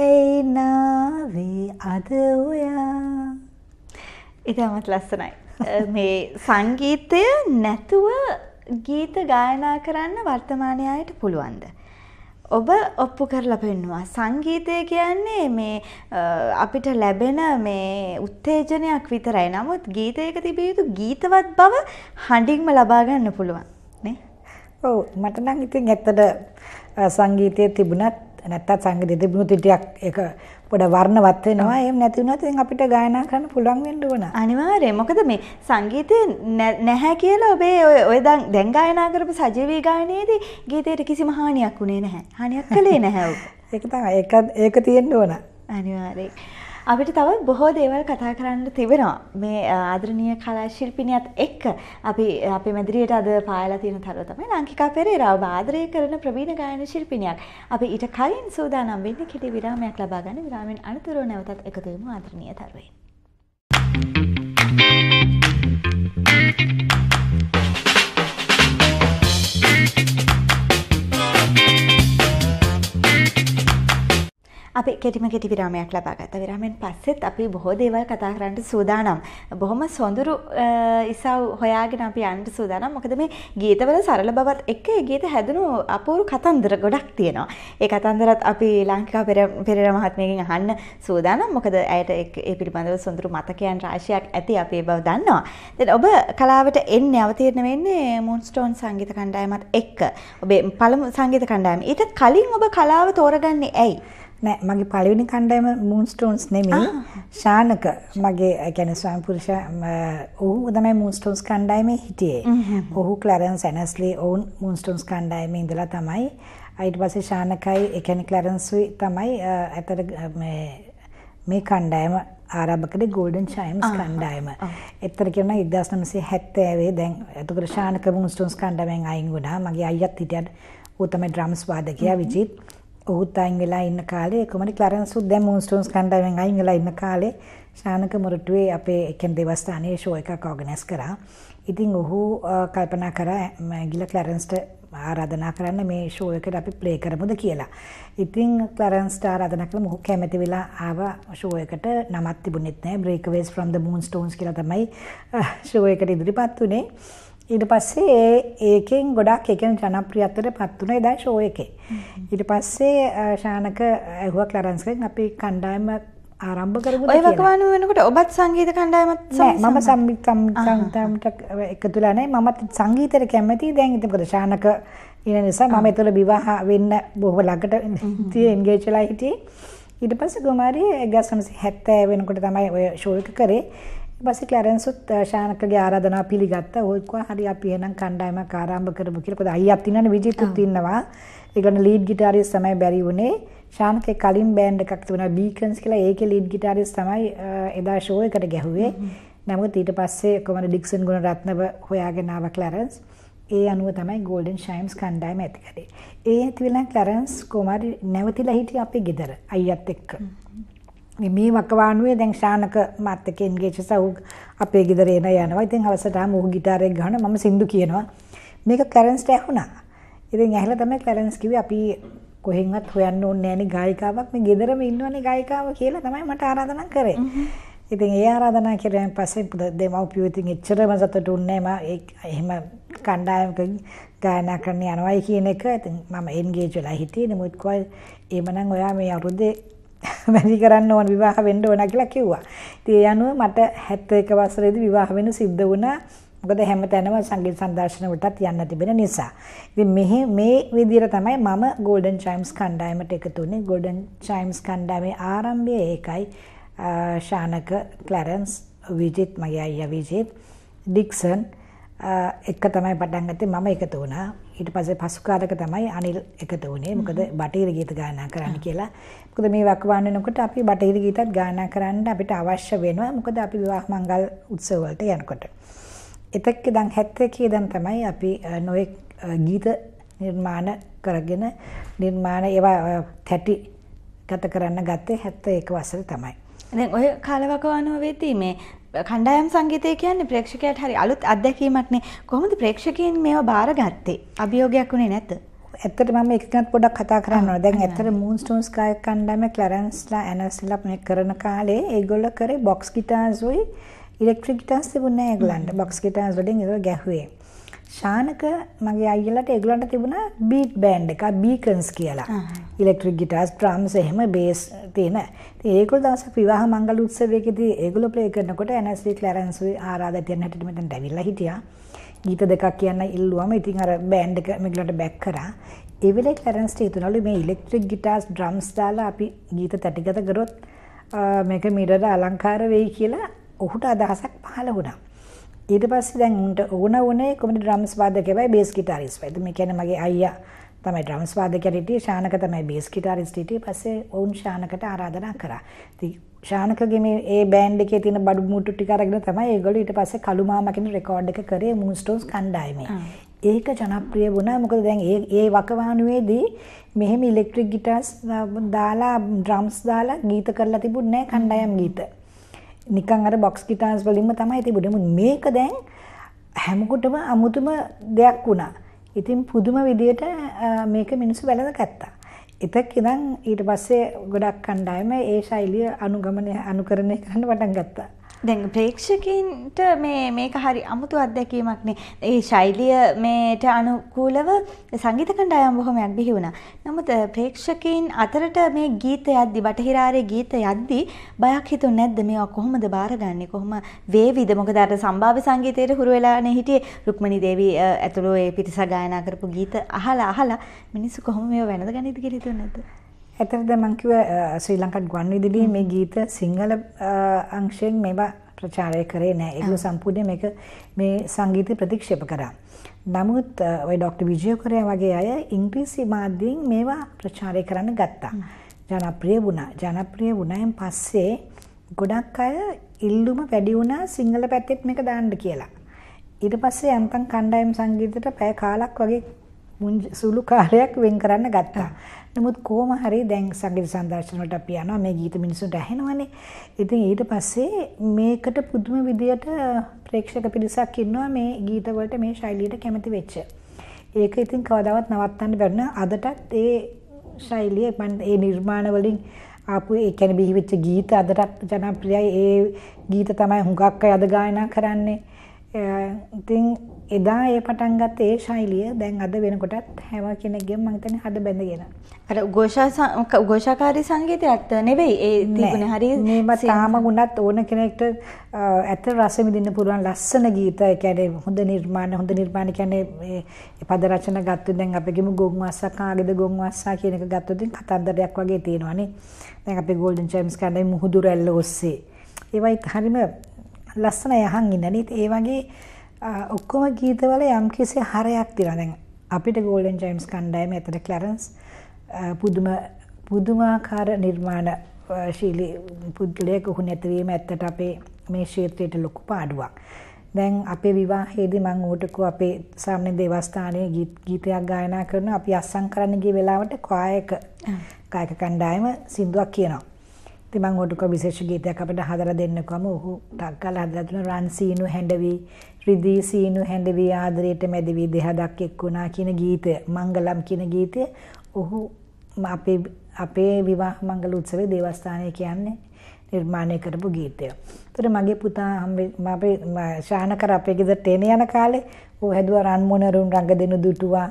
ಏ ನಾವೇ ಅದುಯ. ඉතාමත් ලස්සනයි. මේ සංගීතය නැතුව ගීත ගායනා කරන්න වර්තමානයේ ආයට පුළුවන්ද? ඔබ ඔප්පු කරලා පෙන්නවා සංගීතය කියන්නේ මේ අපිට ලැබෙන මේ උත්තේජනයක් විතරයි. නමුත් ගීතයක තිබිය යුතු ගීතවත් බව හඬින්ම ලබා ගන්න පුළුවන් නේ? ඔව් මට නම් ඉතින් ඇත්තට සංගීතයේ තිබුණත් නැත්තත් සංගීතයේ තිබුණු තිටියක් ඒක පොඩ වර්ණවත් වෙනවා. එහෙම නැති වුණොත් ඉතින් අපිට ගායනා කරන්න පුළුවන් වෙන්න ඕන. අනිවාර්යයෙන්. මොකද මේ සංගීතය නැහැ කියලා ඔබේ ඔය දැන් ගායනා කරපු සජීවී ගායනයේදී ගීතයට කිසිම හානියක් උනේ නැහැ. හානියක් කළේ නැහැ ඔබ. ඒක තමයි. ඒක තියෙන්න ඕන. අනිවාර්යයෙන්. අපිට තව බොහෝ දේවල් කතා කරන්න තිබෙනවා. මේ ආදරණීය කලා ශිල්පිනියත් එක්ක අපි අපේ මැදිරියට අද පායලා තියෙන තරුව තමයි ලංකිකා පෙරේරා. ඔබ ආදරය කරන ප්‍රවීණ ගායන ශිල්පිනියක්. අපි ඊට කලින් සූදානම් වෙන්නේ කෙටි විරාමයක් ලබා ගන්න. විරාමෙන් අනතුරුව නැවතත් එකතු වෙමු ආදරණීය තරුවේ. අපි කෙටි විරාමයක් ලබා ගත්තා. විරාමෙන් පස්සෙත් අපි බොහෝ දේවල් කතා කරන්න සූදානම්. බොහොම සොඳුරු ඉසව් හොයාගෙන අපි යන්න සූදානම්. මොකද මේ ගීතවල සරල බවත් එක්ක ඒ ගීත හැදුණු අපූර්ව කතන්දර ගොඩක් තියෙනවා. ඒ කතන්දරත් අපි ලංකිකා පෙරේරා මහත්මියගෙන් අහන්න සූදානම්. මොකද ඇයට ඒ පිළිබඳව සොඳුරු මතකයන් රාශියක් ඇති අපි ඒ බව දන්නවා. දැන් ඔබ කලාවට එන්නේ අවතීර්ණ වෙන්නේ මූන්ස්ටෝන් සංගීත කණ්ඩායමත් එක්ක. ඔබේ පළමු සංගීත කණ්ඩායම. ඊට කලින් ඔබ කලාව තෝරගන්නේ ඇයි? නෑ මගේ පළවෙනි කණ්ඩායම මූන්ස්ටෝන්ස් නෙමෙයි ශානක මගේ يعني ස්වාමි පුරුෂයා ඔහු තමයි මූන්ස්ටෝන්ස් කණ්ඩායමේ හිටියේ. ඔහු ක්ලැරන්ස් ඇනස්ලි ඔවුන් මූන්ස්ටෝන්ස් කණ්ඩායමේ ඉඳලා තමයි ඊට පස්සේ ශානකයි يعني ක්ලැරන්ස්යි තමයි අතර මේ කණ්ඩායම ආරම්භ කළේ Golden Chimes කණ්ඩායම. ඒතර කියනවා 1970 දැන් එතකොට ශානක මූන්ස්ටෝන්ස් කණ්ඩායමෙන් අයින් වුණා. මගේ අයියාත් හිටියත් ඌ තමයි ඩ්‍රම්ස් වාදකයා විජිත්. ඔහුත් අයින් වෙලා ඉන්න කාලේ කොමඩි ක්ලැරන්ස්ුත් දැන් මූන්ස්ටෝන්ස් කණ්ඩායමෙන් අයින් වෙලා ඉන්න කාලේ ශානක මුරටුවේ අපේ එකෙන් දේවස්ථානයේ ෂෝ එකක් ඕගනයිස් කරා. ඉතින් ඔහු කල්පනා කරා ගිල ක්ලැරන්ස්ට ආරාධනා කරන්න මේ ෂෝ එකට අපි ප්ලේ කරමුද කියලා. ඉතින් ක්ලැරන්ස්ට ආරාධනා කළා. මොහු කැමති වෙලා ආවා ෂෝ එකට. නමක් තිබුණෙත් නැහැ. Breakaways from the Moonstones කියලා තමයි ෂෝ එකට ඉදිරිපත් වුණේ. ඊට පස්සේ ඒකෙන් ගොඩක් ඒකෙන් ජනප්‍රියත්වයට පත් වුණා එදා ෂෝ එකේ. ඊට පස්සේ ශානක ඇහුවා ක්ලැරන්ස්ගෙන් අපි කණ්ඩායම ආරම්භ කරමුද කියලා. ඔය වකවානුව වෙනකොට ඔබත් සංගීත කණ්ඩායමත් මම සංගීතයට එකතුලා නැහැ. මමත් සංගීතයට කැමතියි. දැන් ඉතින් මොකද ශානක ඉන්න නිසා මම ඒතර විවාහ වෙන්න බොහොම ළඟට එන්ගේජ් වෙලා හිටියේ. ඊට පස්සේ ගොමාරි 1970 වෙනකොට තමයි ඔය ෂෝ එක කරේ. ඊපස්සේ ක්ලැරන්ස්ුත් ශානකගේ ආරාධනාව පිළිගත්තා. ඕකවා හරි අපි එහෙනම් කණ්ඩායමක් ආරම්භ කරමු කියලා. පොද අයියාත් ඉන්නවනේ විජිත්ත් ඉන්නවා. ඒගොල්ලෝ ලීඩ් গিitarist තමයි බැරි වුණේ. ශානකේ කලින් බෑන්ඩ් එකක් තිබුණා බීකන්ස් කියලා. ඒකේ ලීඩ් গিitarist තමයි එදා ෂෝ එකට ගැහුවේ. නමුත් ඊට පස්සේ කොමඩ ඩික්සන් ගුණරත්නව හොයාගෙන ආවා ක්ලැරන්ස්. ඒ අනුව තමයි Golden Chimes කණ්ඩායම ඇති කරේ. ඒ ඇති වෙලා ක්ලැරන්ස් කොමාරි නැවතිලා හිටියේ අපේ ගෙදර අයියාත් එක්ක. මේ වකවානුවේ දැන් ශානක මාත් එක්ක එන්ගේජ් වෙලා ඌ අපේ ගෙදර එන යනවා. ඉතින් හවසටම ඌ গিitar එක ගහනවා. මම සින්දු කියනවා. මේක ක්ලැරන්ස්ට ඇහුණා. ඉතින් ඇහලා තමයි ක්ලැරන්ස් කිව්වේ අපි කොහෙන්වත් හොයන්න ඕනේ නැණි ගායිකාවක් මේ ගෙදරම ඉන්නවනේ ගායිකාව කියලා තමයි මට ආරාධනා කරේ. ඉතින් ඒ ආරාධනා කරාන් පස්සේ දෙමව්පියෝ ඉතින් එච්චරම සතුටුුන්නේ නැහැ. මම එහෙම කණ්ඩායමක ගායනා කරන්න යනවායි කියන එක. ඉතින් මම එන්ගේජ් වෙලා හිටියේ. නමුත් කොයි එමනම් ඔයා මේ අරුද්දේ වැඩි කරන්න ඕන විවාහ වෙන්න ඕන කියලා කිව්වා. ඉතින් ඒ අනුව මට 71 වසරේදී විවාහ වෙන්න සිද්ධ වුණා. මොකද හැමතැනම සංගීත සංදර්ශන වලටත් යන්න තිබෙන නිසා. ඉතින් මේ විදිහට තමයි මම Golden Chimes කණ්ඩායමට එකතු වුණේ. Golden Chimes කණ්ඩායමේ ආරම්භය ඒකයි. ශානක, ක්ලැරන්ස්, විජිත්, මගේ අයියා විජිත්, ඩික්සන් එක තමයි පටන් ගත්තේ. මම එකතු වුණා. ඊට පස්සේ පසුකාලක තමයි අනිල් එකතු වුණේ. මොකද බටහිර ගීත ගායනා කරන්න කියලා. මොකද මේ වකවාන වෙනකොට අපි බටහිර ගීතත් ගායනා කරන්න අපිට අවශ්‍ය වෙනවා. මොකද අපි විවාහ මංගල උත්සව වලට යනකොට. එතෙක් ඉඳන් 71 ඉඳන් තමයි අපි නොයෙක් ගීත නිර්මාණ කරගෙන ඒවා තැටි ගත කරන්න ගත්තේ 71 වසරේ තමයි. දැන් ඔය කාලවකවානුව වෙදී මේ කණ්ඩායම් සංගීතය කියන්නේ ප්‍රේක්ෂකයාට හරි අලුත් අත්දැකීමක් නේ. කොහොමද ප්‍රේක්ෂකයන් මේවා බාරගත්තේ? අභියෝගයක් උනේ නැද්ද? ඇත්තටම මම ඒක ගැන පොඩ්ඩක් කතා කරන්න ඕන. දැන් ඇත්තට Moonstones ගායක කණ්ඩායමේ Clarenceලා ඇනස්ලා මේ කරන කාලේ ඒගොල්ලෝ කරේ box guitars උයි electric guitars තිබුණා ඒගොල්ලන්ට. box guitars වලින් ඒගොල්ලෝ ගැහුවේ. Shanaka මගේ අයියලාට ඒගොල්ලන්ට තිබුණා beat band එක beacons කියලා. electric guitars, drums එහෙම bass තියෙන. ඉතින් ඒගොල්ලෝ දවසක් විවාහ මංගල උත්සවයකදී ඒගොල්ලෝ play කරනකොට NSC Clarence උයි ආරාධිත කියන හැටියට මෙතනට ඇවිල්ලා හිටියා. ගීත දෙකක් කියන්න ඉල්ලුවම ඉතින් අර බෑන්ඩ් එක මේගොල්ලන්ට බෑක් කරා. ඒ වෙලේ ක්ලරන්ස් හිතුණලු මේ ඉලෙක්ට්‍රික් ගිටාර්ස් ඩ්‍රම්ස් දාලා අපි ගීත තැටිගත කරොත් මේක මීටර අලංකාර වෙයි කියලා ඔහුට අදහසක් පහළ වුණා. ඊට පස්සේ දැන් උන්ට ඕන වුණේ කොහොමද ඩ්‍රම්ස් වාදකයයි බේස් ගිටාරිස්ට් වෙයි. මේ කියන්නේ මගේ අයියා තමයි ඩ්‍රම්ස් වාදකයා හිටියේ, ශානක තමයි බේස් ගිටාරිස්ට් හිටියේ. පස්සේ ඔවුන් ශානකට ආරාධනා කරා. ඉතින් ශානකගේ මේ ඒ බෑන්ඩ් එකේ තියෙන බඩු මුට්ටු ටික අරගෙන තමයි ඒගොල්ලෝ ඊට පස්සේ කළු මාමා කියන රෙකෝඩ් එක කරේ Moonstones කණ්ඩායමේ. ඒක ජනප්‍රිය වුණා. මොකද දැන් ඒ වකවානුවේදී මෙහෙම ඉලෙක්ට්‍රික් ගිටාර්ස් දාලා ඩ්‍රම්ස් දාලා ගීත කරලා තිබුණේ නැහැ කණ්ඩායම් ගීත. නිකන් අර බොක්ස් ගිටාර්ස් වලින්ම තමයි තිබුණේ. මේක දැන් හැමකොටම අමුතුම දෙයක් වුණා. ඉතින් පුදුම විදියට මේක මිනිස්සු වැළඳගත්තා. එතක ඉඳන් ඊට පස්සේ ගොඩක් කණ්ඩායම ඒ ශෛලිය අනුකරණය කරන්න පටන් ගත්තා. දැන් ප්‍රේක්ෂකයන්ට මේක හරි අමුතු අත්දැකීමක් නේ. ඒ ශෛලිය මේට අනුකූලව සංගීත කණ්ඩායම් බොහොමයක් බිහි වුණා. නමුත් ප්‍රේක්ෂකයන් අතරට මේ ගීත යද්දි බටහිර ආරේ ගීත යද්දි බයක් හිතුනේ නැද්ද? මේවා කොහොමද බාරගන්නේ? කොහොම වේවිද? මොකද අර සම්භාව්‍ය සංගීතයේ හුරු වෙලානේ හිටියේ රුක්මනී දේවී ඇතුළු ඒ පිරිස ගායනා කරපු ගීත අහලා මිනිස්සු කොහොම මේව වැළඳගන්නේද කියලා හිතුනේ නැද්ද? ඇතරද මං කිව්ව ශ්‍රී ලංකා ගුවන් විදුලියේ මේ ගීත සිංහල අංශයෙන් මේවා ප්‍රචාරය කරේ නැහැ. ඒගොල්ලෝ සම්පූර්ණයෙන් මේක මේ සංගීතය ප්‍රතික්ෂේප කරා. නමුත් ওই ડોක්ටර් විජයකරයා වගේ අය ඉංග්‍රීසි මාධ්‍යයෙන් මේවා ප්‍රචාරය කරන්න ගත්තා. ජනප්‍රිය වුණා. ජනප්‍රිය වුණායින් පස්සේ ගොඩක් අය ඉල්ලුම වැඩි වුණා සිංහල පැත්තෙත් මේක දාන්න කියලා. ඊට පස්සේ යන්තම් කණ්ඩායම් සංගීතයට පැය කාලක් වගේ සුළු කාලයක් වෙන් කරන්න ගත්තා. නමුත් කොහොම හරි දැන් සංගීත සංදර්ශන වලට අපි යනවා මේ ගීත මිනිසුන්ට ඇහෙනවනේ. ඉතින් ඊට පස්සේ මේකට පුදුම විදියට ප්‍රේක්ෂක පිරිසක් ඉන්නවා මේ ගීත වලට මේ ශෛලියට කැමති වෙච්ච. ඒක ඉතින් කවදාවත් නවත්තන්න බැරි නේ. අදටත් ඒ ශෛලිය ඒ නිර්මාණ වලින් ආපු ඒ කියන්නේ බිහි වෙච්ච ගීත අදටත් ජනප්‍රියයි. ඒ ගීත තමයි හුඟක් අය අද ගායනා කරන්නේ. ඉතින් එදා ඒ පටන් ගත්ත ඒ ශෛලිය දැන් අද වෙනකොටත් හැම කෙනෙක්ගේම මම හිතන්නේ හද බැඳගෙන. අර ഘോഷාකාරී සංගීතයත් නෙවෙයි ඒ තිබුණේ හරිය මේ තාම වුණත් ඕන කෙනෙක්ට ඇත්ත රස විඳින්න පුළුවන් ලස්සන ගීත. ඒ කියන්නේ හොඳ නිර්මාණ කියන්නේ මේ පද රචන ගත්තොත් දැන් අපිගේම ගොන් වස්සා කාගේද ගොන් වස්සා කියන එක ගත්තොත් දැන් කතන්දරයක් වගේ තියෙනවානේ. දැන් අපේ Golden Chimes කණ්ඩායම මුහුදු රැල්ල ඔස්සේ ඒවයි හරියම ලස්සන යහන් ඉන්නනේ. ඒ වගේ ඔක්කොම ගීතවල යම් කිසි හරයක් තියෙනවා. දැන් අපිට Golden Chimes කණ්ඩායම ඇතුළේ Clarence පුදුමාකාර නිර්මාණ ශීලී පුද්ගලයෙකු වුණැතිවීම ඇත්තට අපේ මේ ක්ෂේත්‍රයට ලොකු පාඩුවක්. දැන් අපේ විවාහයේදී මම ඌටකෝ අපේ සාමනේ දේවස්ථානයේ ගීතයක් ගායනා කරන අපි අස්සම් කරන්න ගිය වෙලාවට කායක කණ්ඩායම සින්දුවක් කියනවා. ඉතින් මම ඔඩුක විශේෂ ගීතයක් අපිට හදලා දෙන්නකම ඔහු ඩග්ගල හදලා දුන්න රන් සීනු හැඬවි රිදී සීනු හැඬවි ආදරයට මැදිවි දෙහදක් එක්ුණා කියන ගීතය මංගලම් කියන ගීතය ඔහු අපේ විවාහ මංගල උත්සවයේ දේවස්ථානයේ කියන්නේ නිර්මාණය කරපු ගීතය. ඒතර මගේ පුතා අපේ ශානකර අපේ ගෙදරට එන යන කාලේ ඌ හැදුවා රන් මොනරුන් රඟදෙනු දුටුවා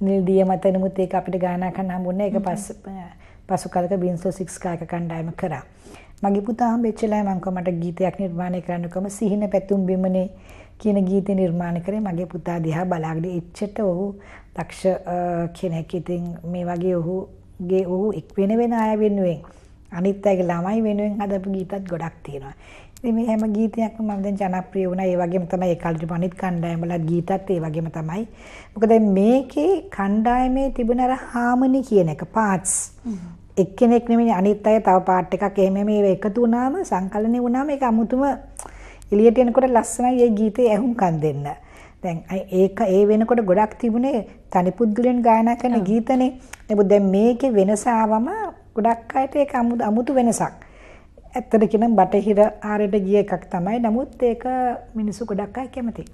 නිල් දිය මත. නමුත් ඒක අපිට ගායනා කරන්න හම්බුනේ. ඒක පස්සේ පසු කාලක බින්සෝ 6 කායක කණ්ඩායම කරා. මගේ පුතා හම්බෙච්චලා මම කොහොමද ගීතයක් නිර්මාණය කරන්නකම සිහින පැතුම් බිමනේ කියන ගීතය නිර්මාණය කරේ. මගේ පුතා දිහා බලාගෙන ඉච්චට ඔහු දක්ෂ කෙනෙක්. ඉතින් මේ වගේ ඔහු එක් වෙන අය වෙනුවෙන් අනිත් අයගේ ළමයි වෙනුවෙන් හදපු ගීතත් ගොඩක් තියෙනවා. ඉතින් මේ හැම ගීතයක්ම මම දැන් ජනප්‍රිය වුණා. ඒ වගේම තමයි ඒ කාලේ තිබුණත් කණ්ඩායමලත් ගීතත් ඒ වගේම තමයි. මොකද මේකේ කණ්ඩායමේ තිබුණ අර හාමනි කියන එක පාර්ට්ස් එක්කෙනෙක් නෙමෙයි අනිත් අය තව පාට් එකක් එහෙම මේව එකතු වුණාම සංකලනය වුණාම ඒක අමුතුම එළියට එනකොට ලස්සනයි ඒ ගීතේ ඇහුම්කන් දෙන්න. දැන් ඒක ඒ වෙනකොට ගොඩක් තිබුණේ තනි පුද්ගලයන් ගායනා කරන ගීතනේ. නමුත් දැන් මේකේ වෙනස ආවම ගොඩක් අයට ඒක අමුතු වෙනසක්. ඇත්තට කියනම් බටහිර ආරයට ගිය එකක් තමයි. නමුත් ඒක මිනිස්සු ගොඩක් අය කැමතියි.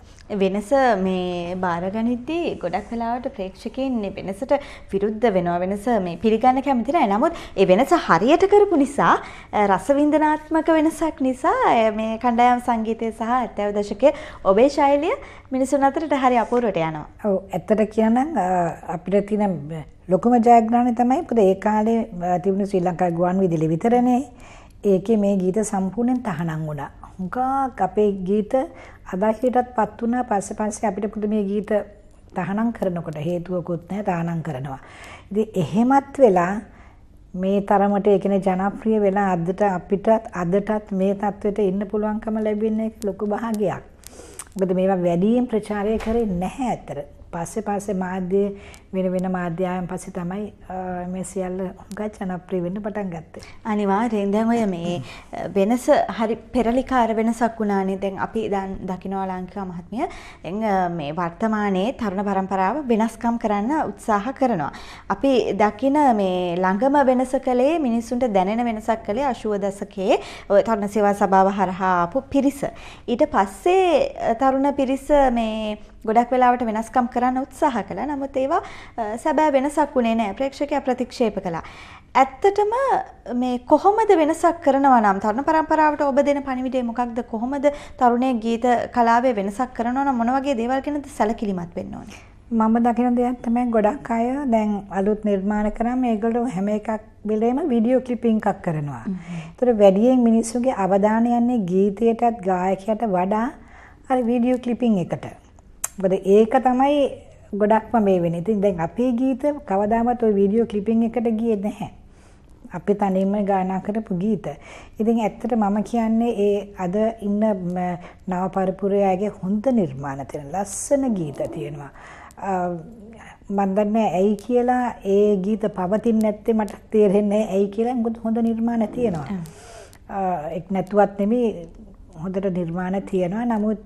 වෙනස මේ බාරගනිද්දී ගොඩක් වෙලාවට ප්‍රේක්ෂකයන් මේ වෙනසට විරුද්ධ වෙනවා. වෙනස මේ පිළිගන්න කැමති නැහැ. නමුත් ඒ වෙනස හරියට කරපු නිසා රසවින්දනාත්මක වෙනසක් නිසා මේ කණ්ඩායම් සංගීතය සහ 70 දශකයේ ඔබේ ශෛලිය මිනිසුන් අතරට හරිය අපූර්වට යනවා. ඔව් ඇත්තට කියනනම් අපිට තියෙන ලොකුම ජයග්‍රහණය තමයි මොකද ඒ කාලේ තිබුණ ශ්‍රී ලංකා ගුවන් විදුලි විතරනේ. ඒකේ මේ ගීත සම්පූර්ණයෙන් තහනම් වුණා. හුඟක් අපේ ගීත අදාහිරටත් පත් වුණා. පස්සේ පස්සේ අපිට පුදු මේ ගීත තහනම් කරනකොට හේතුවකුත් නැහැ තහනම් කරනවා. ඉතින් එහෙමත් වෙලා මේ තරමට ඒකනේ ජනප්‍රිය වෙලා අදට අපිටත් අදටත් මේ තත්වෙට ඉන්න පුළුවන්කම ලැබෙන එක ලොකු භාගයක්. මොකද මේවා වැඩියෙන් ප්‍රචාරය කරන්නේ නැහැ අතර. පස්සේ පස්සේ මාධ්‍ය වෙන වෙන මාධ්‍යයන් පස්සේ තමයි මේ සියල්ල හුඟක් ජනප්‍රිය වෙන්න පටන් ගත්තේ. අනිවාර්යෙන් දැන් ඔය මේ වෙනස හරි පෙරලිකාර වෙනසක් වුණානේ. දැන් අපි දැන් දකිනවා ලාංකිකා මහත්මිය දැන් මේ වර්තමානයේ තරුණ පරම්පරාව වෙනස්කම් කරන්න උත්සාහ කරනවා. අපි දකින මේ ළඟම වෙනසකලේ මිනිස්සුන්ට දැනෙන වෙනසක් කලේ 80 දශකයේ ඔය තරුණ සේවා සභාව හරහා ආපු පිරිස. ඊට පස්සේ තරුණ පිරිස මේ ගොඩක් වෙලාවට වෙනස්කම් කරන්න උත්සාහ කළා. නමුත් ඒවා සැබෑ වෙනසක් උනේ නැහැ. ප්‍රේක්ෂකයා ප්‍රතික්ෂේප කළා. ඇත්තටම මේ කොහොමද වෙනසක් කරනවා නම් තරුණ පරම්පරාවට ඔබ දෙන පණිවිඩය මොකක්ද? කොහොමද තරුණයේ ගීත කලාවේ වෙනසක් කරනවා නම් මොන වගේ දේවල් ගැනද සැලකිලිමත් වෙන්න ඕනේ? මම දකින දෙයක් තමයි ගොඩක් අය දැන් අලුත් නිර්මාණ කරාම ඒගොල්ලෝ හැම එකක් වෙලෙම වීඩියෝ ක්ලිපින් එකක් කරනවා. ඒතර වැඩියෙන් මිනිස්සුගේ අවධානය යන්නේ ගීතයටත් ගායකයාට වඩා අර වීඩියෝ ක්ලිපින් එකට. මොකද ඒක තමයි ගොඩක්ම මේ වෙන්නේ. ඉතින් දැන් අපේ ගීත කවදාවත් ওই වීඩියෝ ක්ලිපින් එකට ගියේ නැහැ. අපි තනියම ගායනා කරපු ගීත. ඉතින් ඇත්තට මම කියන්නේ ඒ අද ඉන්න නව පරපුරයාගේ හොඳ නිර්මාණ තියෙන ලස්සන ගීත තියෙනවා. මම දන්නේ ඇයි කියලා ඒ ගීත පවතින්නේ නැත්තේ මට තේරෙන්නේ ඇයි කියලා. මොකද හොඳ නිර්මාණ තියෙනවා. ඒක නැතුවත් නෙමෙයි හොඳට නිර්මාණ තියෙනවා. නමුත්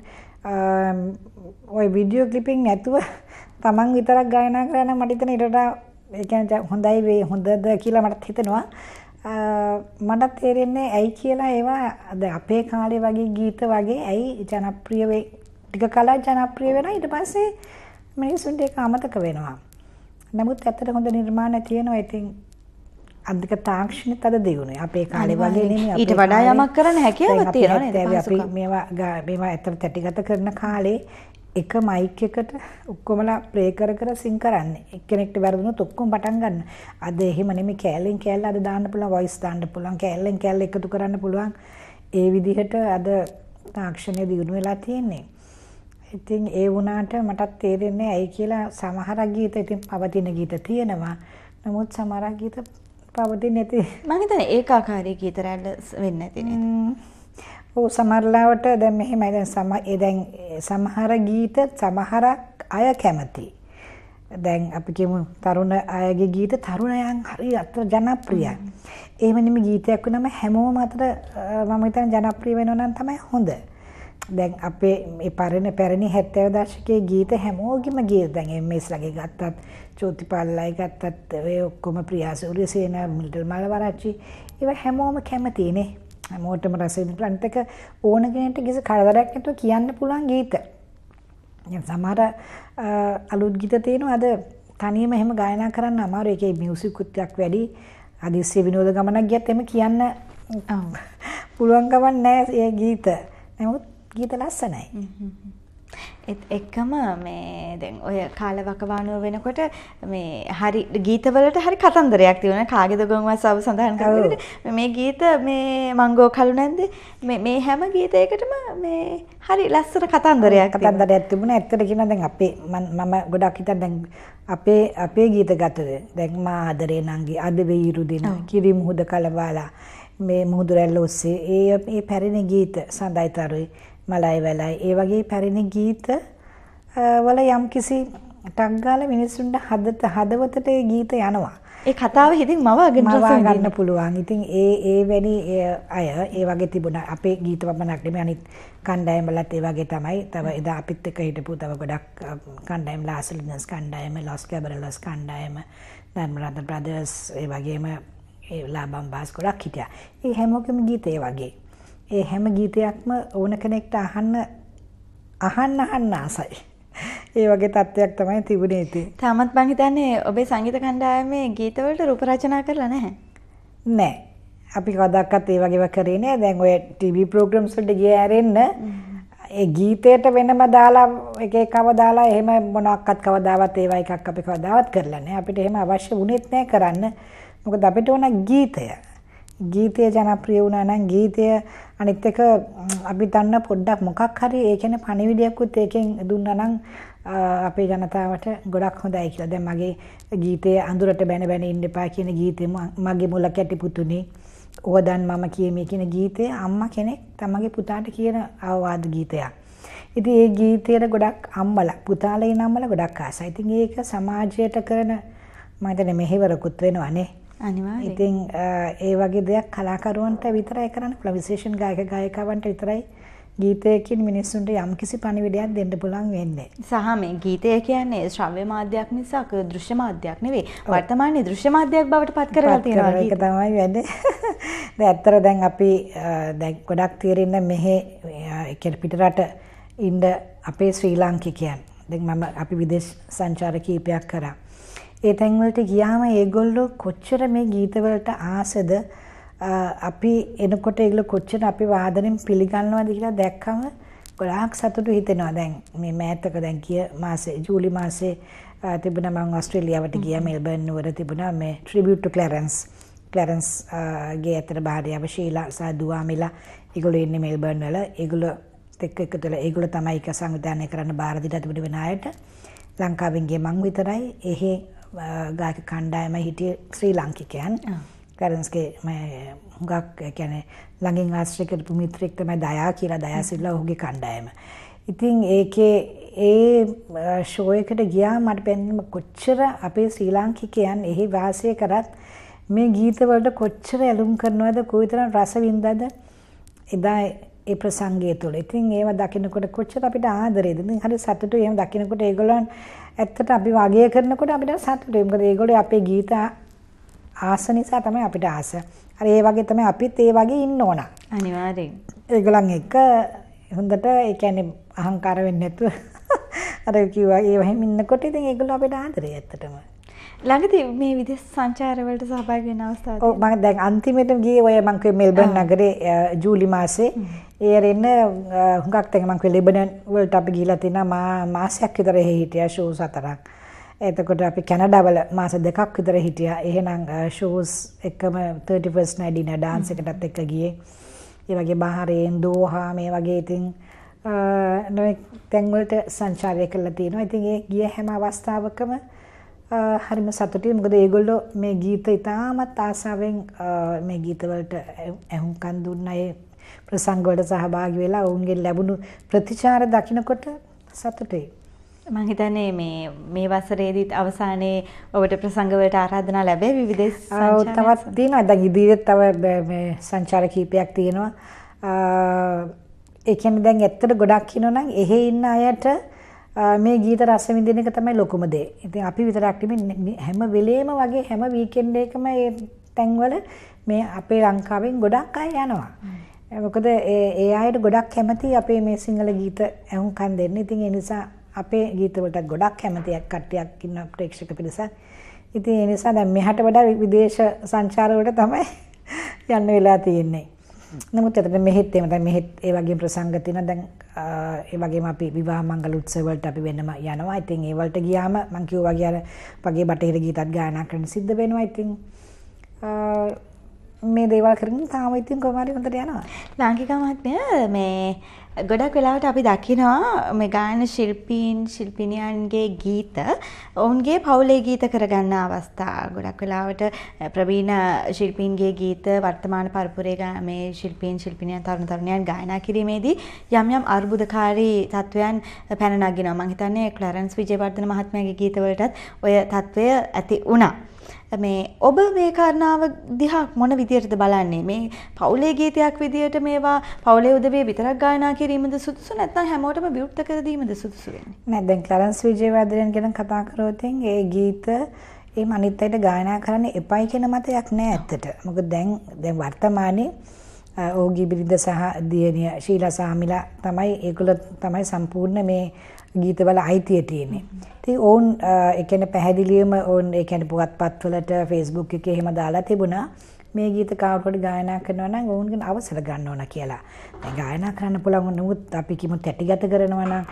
ඔය වීඩියෝ ක්ලිපින් නැතුව තමන් විතරක් ගායනා කරා නම් මට හිතෙන ඊට වඩා ඒ කියන්නේ හොඳයි වේ හොඳද කියලා මට හිතෙනවා. මට තේරෙන්නේ ඇයි කියලා ඒවා දැන් අපේ කාලේ වගේ ගීත වගේ ඇයි ජනප්‍රිය වෙයි ටික කාලයක් ජනප්‍රිය වෙනවා ඊට පස්සේ මිනිස්සුන්ට ඒක අමතක වෙනවා. නමුත් ඇත්තට හොඳ නිර්මාණ තියෙනවා. ඉතින් අධික තාක්ෂණික තද දියුනේ අපේ කාලේ වගේ නෙමෙයි. ඊට වඩා යමක් කරන්න හැකියාවක් තියෙනවා නේද? අපි මේවා ඇත්තට තැටිගත කරන කාලේ එක මයික් එකට ඔක්කොමලා ප්ලේ කර සින් කරන්නේ. එක්කෙනෙක්ට වැරදුනොත් ඔක්කොම පටන් ගන්න. අද එහෙම නෙමෙයි කැලෙන් කැල්ල අද දාන්න පුළුවන් වොයිස් දාන්න පුළුවන් කැලෙන් කැල්ල එකතු කරන්න පුළුවන්. ඒ විදිහට අද තාක්ෂණය දියුණු වෙලා තියෙන්නේ. ඉතින් ඒ වුණාට මටත් තේරෙන්නේ ඇයි කියලා සමහර ගීත ඉතින් පවතින ගීත තියෙනවා. නමුත් සමහර ගීත පවතින්නේ නැති. මම හිතන්නේ ඒකාකාරී ගීත රැල්ල වෙන්නේ නැති නේද? ඔව් සමහරලාවට දැන් මෙහෙමයි දැන් සමහර ගීත සමහරක් අය කැමති. දැන් අපි කියමු තරුණ අයගේ ගීත තරුණයන් හරි අත ජනප්‍රියයි. එහෙම නෙමෙයි ගීතයක් වුණාම හැමෝම අතර මම හිතන්නේ ජනප්‍රිය වෙනවා නම් තමයි හොඳ. දැන් අපේ මේ පැරණි 70 දශකයේ ගීත හැමෝගෙම ගීත දැන් එම්එස්ලාගේ ගත්තත් චෝතිපාලලයි ගත්තත් ඒ ඔක්කොම ප්‍රියාසූරිය සේන මිල්ටල් මලවරච්චි ඒව හැමෝම කැමතිනේ. හැමෝටම රසවිඳින්න එක ඕන කෙනෙක්ට කිසි කරදරයක් නැතුව කියන්න පුළුවන් ගීත. දැන් සමහර අලුත් ගීත තියෙනවා අද තනියම එහෙම ගායනා කරන්න අමාරු. ඒකේ මියුසික් උත්යක් වැඩි. අදිස්සිය විනෝද ගමනක් ගියත් එහෙම කියන්න පුළුවන් ගමන් නැහැ ඒ ගීත. නමුත් ගීත ලස්සනයි. ඒත් එකම මේ දැන් ඔය කාලවකවානුව වෙනකොට මේ හරි ගීතවලට හරි කතන්දරයක් තියෙනවා. කාගේද ගොංවස්සාව සඳහන් කරන්නේ මේ ගීත මේ මංගෝ කළු නැන්ද මේ හැම ගීතයකටම මේ හරි ලස්සන කතන්දරයක් තිබුණා. ඇත්තට කියනවා දැන් අපේ මම ගොඩක් හිතන දැන් අපේ ගීත ගතද දැන් මා ආදරේ නංගි අද වේිරු දින කිරි මුහුද කලබාලා මේ මුහුදු රැල්ල ඔස්සේ ඒ පැරණි ගීත සඳයි තරුයි මලයි වැලයි ඒ වගේ පැරණි ගීත වල යම්කිසි ටක් ගාලා මිනිස්සුන්ට හදවතට ඒ ගීත යනවා. ඒ කතාව ඉතින් මවගෙන ගන්න පුළුවන්. ඉතින් ඒ වැනි අය ඒ වගේ තිබුණා. අපේ ගීත වමනක් නෙමෙයි අනිත් කණ්ඩායම් වලත් ඒ වගේ තමයි. තව එදා අපිත් එක්ක හිටපු තව ගොඩක් කණ්ඩායම් ලාස්ලිනස් කණ්ඩායම, ලොස් කැබරලස් කණ්ඩායම, ධර්මරත්න බ්‍රදර්ස් ඒ වගේම ලාභම් බාස්කොඩක් හිටියා. ඒ හැමෝගෙම ගීත ඒ වගේ. ඒ හැම ගීතයක්ම ඕන කෙනෙක්ට අහන්න ආසයි. ඒ වගේ තත්ත්වයක් තමයි තිබුණේ ඉතින්. තාමත් මං හිතන්නේ ඔබේ සංගීත කණ්ඩායමේ ගීතවලට රූප රචනා කරලා නැහැ. නැහැ. අපි කවදාකත් ඒ වගේව කරේ නෑ. දැන් ඔය ටීවී ප්‍රෝග්‍රෑම්ස් වලට ගිය හැරෙන්න ඒ ගීතයට වෙනම දාලා එක එකව දාලා එහෙම මොනක්වත් කවදාවත් ඒවා එකක් අපි කවදාවත් කරලා නැහැ. අපිට එහෙම අවශ්‍ය වුණෙත් නැහැ කරන්න. මොකද අපිට ඕන ගීතය ජනප්‍රිය වුණා නම් ගීතය අනිත් එක අපි දන්න පොඩ්ඩක් මොකක් හරි ඒ කියන්නේ පණිවිඩයක්වත් ඒකෙන් දුන්නා නම් අපේ ජනතාවට ගොඩක් හොඳයි කියලා. දැන් මගේ ගීතයේ අඳුරට බැන බැන ඉන්න එපා කියන ගීතේ මගේ මුල කැටි පුතුනේ ඕවදන් මම කියමි කියන ගීතේ අම්මා කෙනෙක් තමගේ පුතාට කියන අවවාද ගීතයක්. ඉතින් ඒ ගීතේට ගොඩක් අම්මලා පුතාලා ඉන්න අම්මලා ගොඩක් ආසයි. ඉතින් ඒක සමාජයට කරන මම හිතන්නේ මෙහෙවරකුත් වෙනවනේ. අනිවාර්යයෙන්. ඉතින් ඒ වගේ දෙයක් කලාකරුවන්ට විතරයි කරන්න පුළුවන්. විශේෂයෙන් ගායක ගායිකාවන්ට විතරයි ගීතයකින් මිනිස්සුන්ට යම්කිසි පණිවිඩයක් දෙන්න පුළුවන් වෙන්නේ. සහ මේ ගීතය කියන්නේ ශ්‍රව්‍ය මාධ්‍යයක් මිසක් දෘශ්‍ය මාධ්‍යයක් නෙවෙයි. වර්තමානයේ දෘශ්‍ය මාධ්‍යයක් බවට පත් කරලා තියෙනවා. ඒක තමයි වැඩේ. දැන් ඇත්තට දැන් අපි දැන් ගොඩක් තීරෙන්න මෙහි ඒ කියන්නේ පිටරට ඉන්න අපේ ශ්‍රී ලාංකිකයන්. දැන් මම අපි විදේශ සංචාර කීපයක් කරා. ඒ තැන්වලට ගියාම ඒගොල්ලෝ කොච්චර මේ ගීතවලට ආසද අපි එනකොට ඒගොල්ලෝ කොච්චර අපි වාදනෙන් පිළිගන්නවද කියලා දැක්කම ගොඩාක් සතුටු හිතෙනවා. දැන් මේ මෑතක දැන් ගිය මාසේ ජූලි මාසේ තිබුණා මම ඕස්ට්‍රේලියාවට ගියා මෙල්බර්න් නුවර තිබුණා මේ ට්‍රිබියුට් ටු ක්ලැරන්ස්. ක්ලැරන්ස් ගේ අතර භාර්යාව ශීලා සාදුවාමිලා ඒගොල්ලෝ ඉන්නේ මෙල්බර්න් වල. ඒගොල්ලෝ එක්ක එකතුලා ඒගොල්ලෝ තමයි ඒක සංවිධානය කරන්න බාර දීලා තිබුණේ වෙන අයට. ලංකාවෙන් ගිය මං විතරයි එහෙ ගායක කණ්ඩායම හිටිය ශ්‍රී ලාංකිකයන්. කලරන්ස්ගේ හුඟක් කියන්නේ ළඟින් ආශ්‍රය කරපු මිත්‍රෙක් තමයි දයා කියලා දයාසිල්ලා ඔහුගේ කණ්ඩායම. ඉතින් ඒකේ ඒ ෂෝ එකට ගියා මට පෙනෙන්නේ කොච්චර අපේ ශ්‍රී ලාංකිකයන් එහි වාසය කරත් මේ ගීත වලට කොච්චර ඇලුම් කරනවද කොයිතරම් රස වින්දාද එදා ඒ ප්‍රසංගය තුළ. ඉතින් ඒව දකිනකොට කොච්චර අපිට ආදරේද. ඉතින් හරි සතුටුයි එහෙම දකිනකොට ඒගොල්ලන් ඇත්තට අපි වාගය කරනකොට අපිට සතුටුයි. මොකද ඒගොල්ලෝ අපේ ගීත ආස නිසා තමයි අපිට ආස. හරි ඒ වගේ තමයි අපිත් ඒ වගේ ඉන්න ඕන. අනිවාර්යෙන්. ඒගොල්ලන් එක හොඳට ඒ කියන්නේ අහංකාර වෙන්නේ නැතුව අර කිව්වා ඒ වහම ඉන්නකොට ඉතින් ඒගොල්ලෝ අපිට ආදරේ ඇත්තටම. ළඟදී මේ විදේශ සංචාර වලට සහභාගී වෙන අවස්ථාවක්. ඔව් මම දැන් අන්තිමට ගියේ ඔය මං කිය මෙල්බර්න් නගරේ ජූලි මාසේ. ඒ රෙන්න හුඟක් තැන් මං කිය ලෙබනන් වලට අපි ගිහිලා තිනා මාසයක් විතර එහෙ හිටියා ෂෝස් 4ක්. එතකොට අපි කැනඩාවල මාස 2ක් විතර හිටියා. එහෙනම් ෂෝස් එකම 31st night dinner dance එකටත් එක්ක ගියේ. ඒ වගේ බහරේන් දෝහා මේ වගේ ඉතින් තැන් වලට සංචාරය කළා තියෙනවා. ඉතින් ඒ ගිය හැම අවස්ථාවකම හරිම සතුටුයි. මොකද ඒගොල්ලෝ මේ ගීත ඉතාමත් ආසාවෙන් මේ ගීතවලට ඇහුම්කන් දුන්නා. ඒ ප්‍රසංග වලට සහභාගී වෙලා ඔවුන්ගෙන් ලැබුණු ප්‍රතිචාර දකිනකොට සතුටුයි. මම හිතන්නේ මේ වසරේදීත් අවසානයේ ඔබට ප්‍රසංග වලට ආරාධනා ලැබෙවි විදේශ සංචාරයක්. තවත් තියෙනවා. දැන් ඉදිරියට තව මේ සංචාර කීපයක් තියෙනවා. ඒ කියන්නේ දැන් ඇත්තට ගොඩක් කියනවනම් එහෙ ඉන්න අයට මේ ගීත රස විඳින එක තමයි ලොකුම දේ. ඉතින් අපි විතරක් නෙමෙයි හැම වෙලේම වගේ හැම වීකෙන්ඩ් එකම මේ තැන්වල මේ අපේ ලංකාවෙන් ගොඩක් අය යනවා. මොකද ඒ අයට ගොඩක් කැමති අපේ මේ සිංහල ගීත ඇහුම්කන් දෙන්න. ඉතින් ඒ නිසා අපේ ගීත වලට ගොඩක් කැමතියක් කට්ටියක් ඉන්න ප්‍රේක්ෂක පිරිසක්. ඉතින් ඒ නිසා දැන් මෙහාට වඩා විදේශ සංචාර වලට තමයි යන්න වෙලා තියෙන්නේ. නමුත් අතට මෙහෙත් එහෙම තමයි මෙහෙත් ඒ වගේ ප්‍රසංග තියෙනවා. දැන් ඒ වගේම අපි විවාහ මංගල උත්සව වලට අපි වෙනම යනවා. ඉතින් ඒ වලට ගියාම මම කිව්වා වගේ අර වගේ බටහිර ගීතත් ගායනා කරන්න සිද්ධ වෙනවා. ඉතින් මේ දේවල් කරගෙන තාම ඉතින් කොහමද හොඳට යනවා. ලාංකිකා මහත්මිය මේ ගොඩක් වෙලාවට අපි දකිනවා මේ ගායන ශිල්පිනියන්ගේ ගීත ඔවුන්ගේ පවුලේ ගීත කරගන්න අවස්ථා. ගොඩක් වෙලාවට ප්‍රවීණ ශිල්පීන්ගේ ගීත වර්තමාන පරපුරේ මේ ශිල්පීනියන් තරුණ තරුණියන් ගායනා කිරීමේදී යම් යම් අර්බුදකාරී තත්වයන් පැන නගිනවා. මම හිතන්නේ ක්ලැරන්ස් විජේවර්ධන මහත්මයාගේ ගීත වලටත් ඔය තත්වය ඇති වුණා. මේ ඔබ මේ කාරණාව දිහා මොන විදියටද බලන්නේ? මේ පවුලේ ගීතයක් විදියට මේවා පවුලේ උදවිය විතරක් ගායනා කිරීමද සුදුසු නැත්නම් හැමෝටම විවෘත කර දීමද සුදුසු වෙන්නේ? නැත්නම් ක්ලැරන්ස් විජේවර්ධන ගැන කතා කරොත් ඒ ගීත ඒ මනිත්තයට ගායනා කරන්න එපයි කියන මතයක් නෑ ඇත්තට. මොකද දැන් වර්තමානයේ ඕගී බිරිඳ සහ දියණිය ශීලා සාමිලා තමයි සම්පූර්ණ මේ ගීතවල අයිතිය තියෙන්නේ. ඉතින් ඕන් ඒ කියන්නේ පැහැදිලිවම ඕන් ඒ කියන්නේ පුවත්පත්වලට Facebook එකේ එහෙම දාලා තිබුණා මේ ගීත කාටවත් ගායනා කරනවා නම් ඕන්ගෙන අවසර ගන්න ඕන කියලා. දැන් ගායනා කරන්න පුළුවන් නමුත් අපි කිමු තැටිගත කරනවා නම්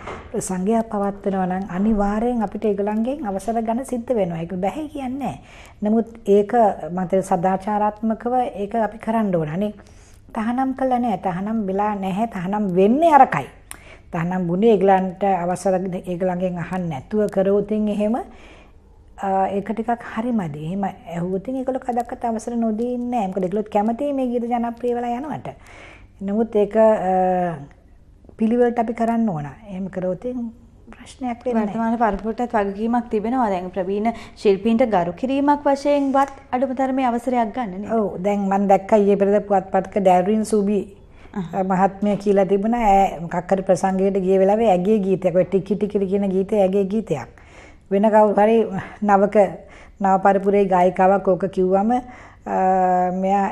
සංගය පවත්වනවා නම් අනිවාර්යෙන් අපිට ඒගොල්ලන්ගෙන් අවසර ගන්න සිද්ධ වෙනවා. ඒක බැහැ කියන්නේ නමුත් ඒක මත සදාචාරාත්මකව ඒක අපි කරන්න ඕන. අනේ තහනම් කළා නෑ තහනම් වෙලා නැහැ තහනම් වෙන්නේ අරකයි. තහනම් වුණේ ඒගලන්ට අවසර ඒගලගෙන් අහන්න නැතුව කරවුතින් එහෙම ඒක ටිකක් හරිමදි. එහෙම ඇහුවුතින් ඒගොල්ලෝ කඩක්කට අවසර නොදී ඉන්නේ නැහැ. මොකද ඒගොල්ලොත් කැමති මේ ගීත ජනප්‍රිය වෙලා යනවට. නමුත් ඒක පිළිවෙලට අපි කරන්න ඕන. එහෙම කරවුතින් ප්‍රශ්නයක් වෙන්නේ නැහැ. වර්තමාන පරිපූර්ණත් වගකීමක් තිබෙනවා. දැන් ප්‍රවීණ ශිල්පීන්ට ගරු කිරීමක් වශයෙන්වත් අඩුම ධර්මයේ අවසරයක් ගන්න නේද? ඔව්. දැන් මම දැක්කා ඊයේ පෙරේද පුවත්පත්ක ඩැරින් සුබි මහත්මයා කියලා තිබුණා මොකක් හරි ප්‍රසංගයකට ගිය වෙලාවේ ඇගේ ගීතයක් ඔය ටිකි ටිකිලි කියන ගීතය ඇගේ ගීතයක් වෙන කවුරු හරි නවපරිපුරේ ගායිකාවක් ඕක කිව්වම මෙයා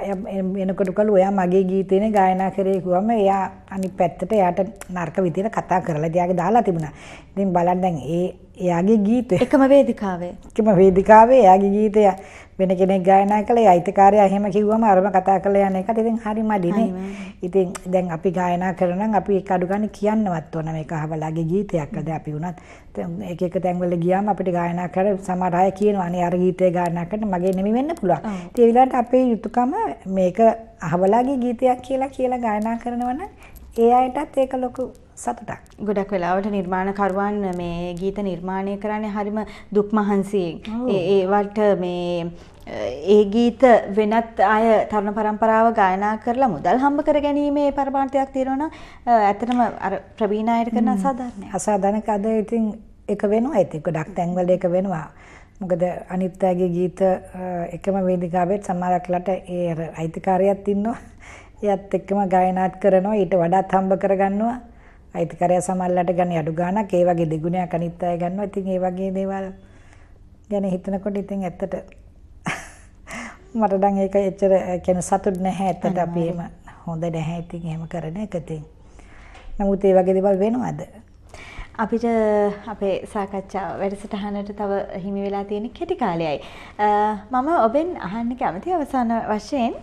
එනකොට කළා ඔයා මගේ ගීතේනේ ගායනා කරේ කිව්වම එයා අනිත් පැත්තට එයාට නරක විදියට කතා කරලා එයාගේ දාලා තිබුණා. ඉතින් බලන්න දැන් එයාගේ ගීතේ එකම වේදිකාවේ එයාගේ ගීතය වෙන කෙනෙක් ගායනා කළේ අයිතිකාරයා එහෙම කිව්වම අරම කතා කරලා යන එකට ඉතින් හරි මඩිනේ. ඉතින් දැන් අපි ගායනා කරනවා නම් අපි ඒක අඩු ගන්න කියන්නවත් ඕන මේක අහවලාගේ ගීතයක්. අද අපි උනත් එක තැන්වල ගියාම අපිට ගායනා කර සමහර අය කියනවා අනේ අර ගීතය ගායනා කරන්න මගේ නෙමෙයි වෙන්න පුළුවන්. ඉතින් ඒ විලාට අපේ යුතුයකම මේක අහවලාගේ ගීතයක් කියලා ගායනා කරනවා නම් ඒ අයටත් ඒක ලොකු සතුටක්. ගොඩක් වෙලාවට නිර්මාණකරුවන් මේ ගීත නිර්මාණය කරන්නේ හරිම දුක් මහන්සියෙන්. ඒවට මේ ඒ ගීත වෙනත් අය තරුණ පරම්පරාව ගායනා කරලා මුදල් හම්බ කර ගැනීමේ පරමාර්ථයක් තියෙනවා. ඇත්තටම අර ප්‍රවීණ අයට කරන අසාධාරණයි. අසාධාරණක අද ඉතින් එක වෙනවා. ඒක ගොඩක් තැන්වල එක වෙනවා. මොකද අනිත් අයගේ ගීත එකම වේදිකාවෙත් සමහරක්ලට ඒ අර අයිතිකාරයත් ඉන්නවා. එයත් එක්කම ගායනාත් කරනවා. ඊට වඩාත් හම්බ කරගන්නවා. අයිතිකාරය සමල්ලට ගන්න අඩු ගානක් ඒ වගේ දෙගුණයක් අනිත් අය ගන්නවා. ඉතින් ඒ වගේ දේවල් ගැන හිතනකොට ඉතින් ඇත්තට මට නම් ඒක එච්චර කියන්නේ සතුට නැහැ. ඇත්තට අපි එහෙම හොඳ නැහැ. ඉතින් එහෙම කරන එක ඉතින් නමුත් ඒ වගේ දේවල් වෙනවද? අපිට අපේ සාකච්ඡාව වැඩසටහනට තව හිමි වෙලා තියෙන කෙටි කාලයයි. මම ඔබෙන් අහන්න කැමති අවසාන වශයෙන්